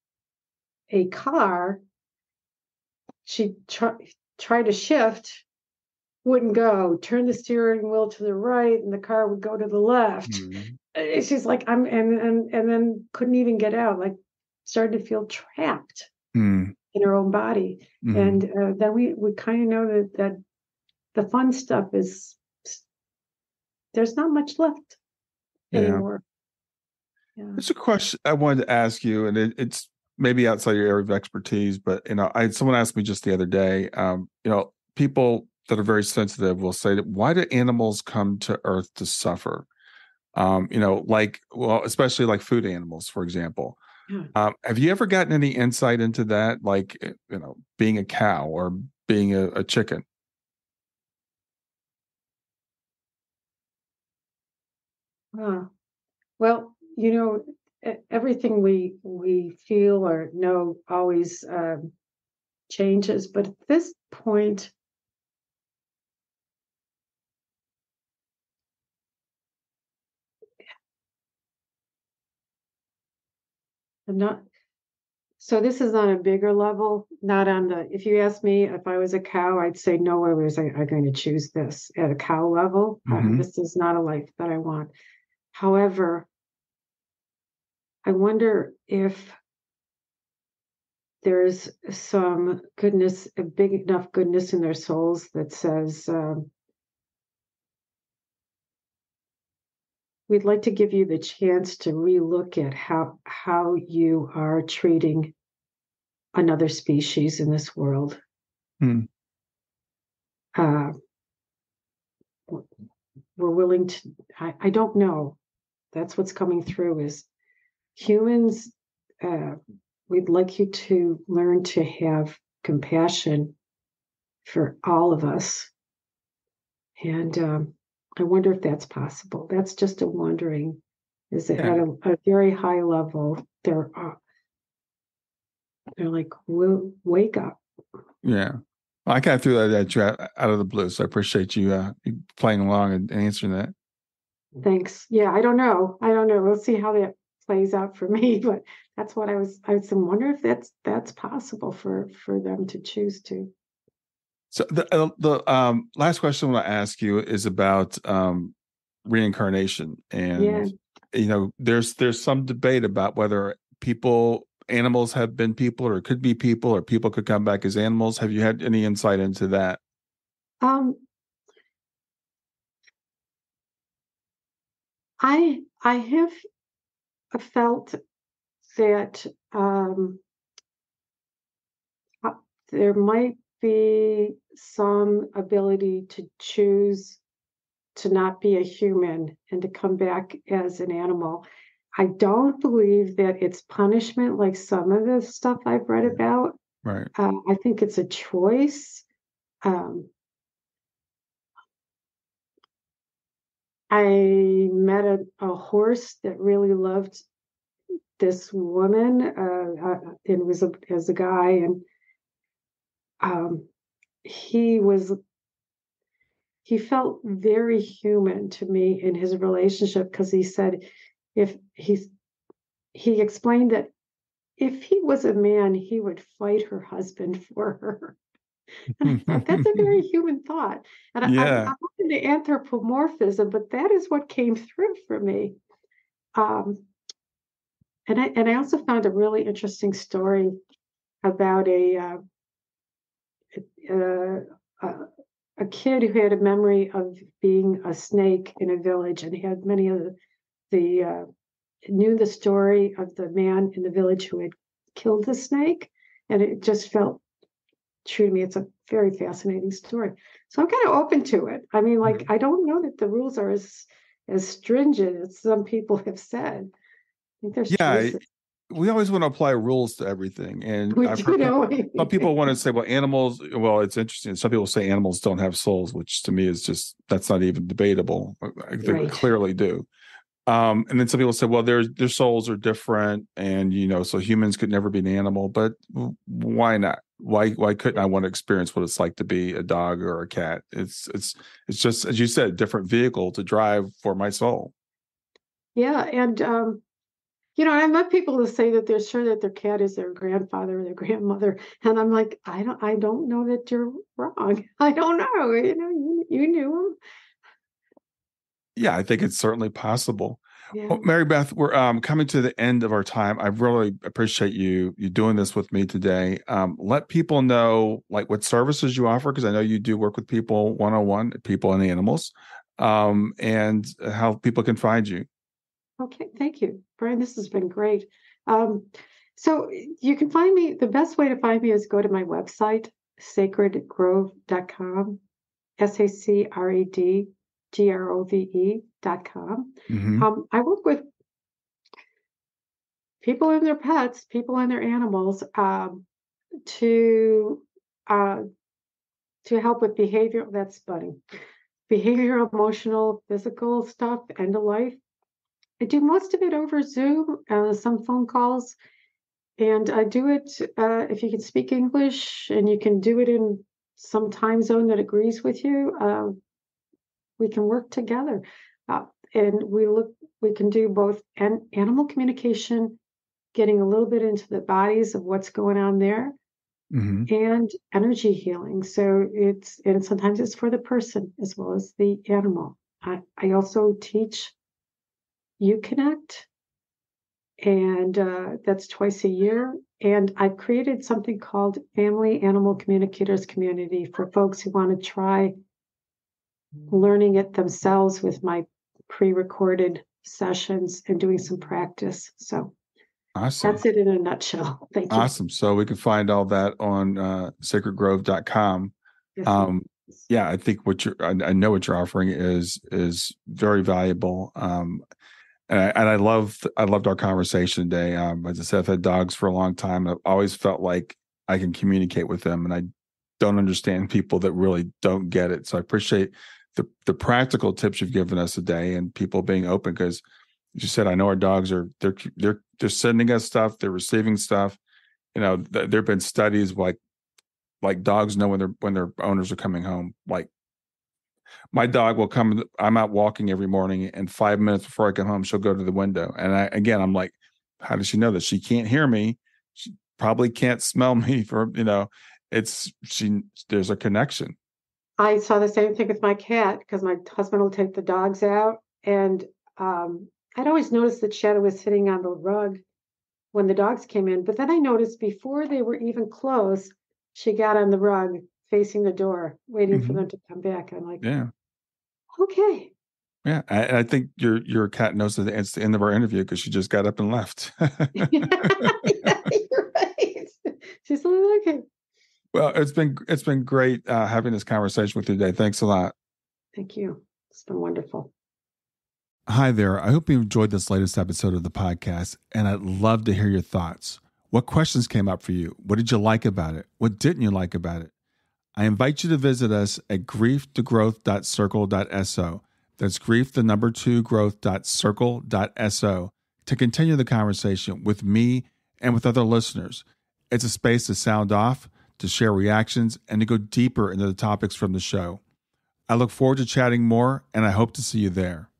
a car, she tried to shift, wouldn't go, turn the steering wheel to the right, and the car would go to the left. Mm-hmm. She's like, and then couldn't even get out, like started to feel trapped in her own body. Mm-hmm. And then we kind of know that the fun stuff is, there's not much left anymore. Yeah. There's a question I wanted to ask you, and it's maybe outside your area of expertise, but someone asked me just the other day, people that are very sensitive will say, why do animals come to Earth to suffer? Especially like food animals, for example. Yeah. Have you ever gotten any insight into that? Like, being a cow or being a chicken? Well, everything we feel or know always changes, but at this point, this is on a bigger level, not on the, if you ask me if I was a cow, I'd say no way was I going to choose this at a cow level. Mm-hmm. This is not a life that I want. However, I wonder if there's some goodness, a big enough goodness in their souls that says, we'd like to give you the chance to relook at how you are treating another species in this world. Mm. We're willing to, I don't know. That's what's coming through is humans, we'd like you to learn to have compassion for all of us. And I wonder if that's possible. That's just a wondering. Is it at a very high level? They're like, we'll wake up. Yeah. Well, I kind of threw that out of the blue, so I appreciate you playing along and answering that. Thanks. Yeah, I don't know. We'll see how that plays out for me, but that's what I was wondering if that's possible for them to choose to. So the last question I want to ask you is about reincarnation, and there's some debate about whether animals have been people, or could be people, or people could come back as animals. Have you had any insight into that? I have felt that there might be some ability to choose to not be a human and to come back as an animal. I don't believe that it's punishment like some of the stuff I've read about. Right. I think it's a choice. I met a horse that really loved this woman, and was as a guy, and he felt very human to me in his relationship, because he said, he explained that if he was a man, he would fight her husband for her. And I thought, that's a very human thought. And I'm not into anthropomorphism, but that is what came through for me. And I also found a really interesting story about a kid who had a memory of being a snake in a village, and he had many of the knew the story of the man in the village who had killed the snake, and it just felt true to me. It's a very fascinating story. So I'm kind of open to it. I mean, like, I don't know that the rules are as stringent as some people have said. I think there's choices. we always want to apply rules to everything. And some people want to say, well, animals, well, it's interesting. Some people say animals don't have souls, which to me is just, that's not even debatable. They clearly do. And then some people say, well, their souls are different. And, you know, so humans could never be an animal, but why not? Why couldn't I want to experience what it's like to be a dog or a cat? It's just, as you said, a different vehicle to drive for my soul. Yeah. And, you know, I met people that say that they're sure that their cat is their grandfather or their grandmother. And I'm like, I don't know that you're wrong. I don't know. You know, you knew him. Yeah, I think it's certainly possible. Yeah. Well, Maribeth, we're coming to the end of our time. I really appreciate you doing this with me today. Let people know, like, what services you offer, because I know you do work with people one-on-one, people and animals, and how people can find you. Okay, thank you, Brian. This has been great. So you can find me. The best way to find me is go to my website, sacredgrove.com, sacredgrove.com. Mm-hmm. I work with people and their pets, people and their animals, to help with behavior. That's funny. Behavioral, emotional, physical stuff, end of life. I do most of it over Zoom, some phone calls, and I do it if you can speak English and you can do it in some time zone that agrees with you. We can work together, and we can do both animal communication, getting a little bit into the bodies of what's going on there, mm-hmm. and energy healing. So and sometimes it's for the person as well as the animal. I also teach You Connect, and that's twice a year. And I've created something called Family Animal Communicators Community for folks who want to try learning it themselves with my pre-recorded sessions and doing some practice. So awesome. That's it in a nutshell. Thank you. Awesome. So we can find all that on sacredgrove.com. Yes, yeah, I think I know what you're offering is very valuable. And I loved our conversation today. As I said, I've had dogs for a long time. I've always felt like I can communicate with them, and I don't understand people that really don't get it. So I appreciate the practical tips you've given us today, and people being open, because, as you said, I know our dogs are they're sending us stuff, they're receiving stuff. You know, there've been studies like dogs know when their owners are coming home. Like, my dog will come. I'm out walking every morning, and 5 minutes before I come home, she'll go to the window. And I'm like, how does she know this? She can't hear me. She probably can't smell me. There's a connection. I saw the same thing with my cat, because my husband will take the dogs out, and I'd always noticed that Shadow was sitting on the rug when the dogs came in. But then I noticed before they were even close, she got on the rug, facing the door, waiting mm-hmm. for them to come back. I'm like, yeah, okay. Yeah, I think your cat knows that it's the end of our interview, because she just got up and left. Yeah, you're right. She's like, okay. Well, it's been great having this conversation with you today. Thanks a lot. Thank you. It's been wonderful. Hi there. I hope you enjoyed this latest episode of the podcast, and I'd love to hear your thoughts. What questions came up for you? What did you like about it? What didn't you like about it? I invite you to visit us at grief2growth.circle.so. That's grief, the number 2, growth.circle.so, to continue the conversation with me and with other listeners. It's a space to sound off, to share reactions, and to go deeper into the topics from the show. I look forward to chatting more, and I hope to see you there.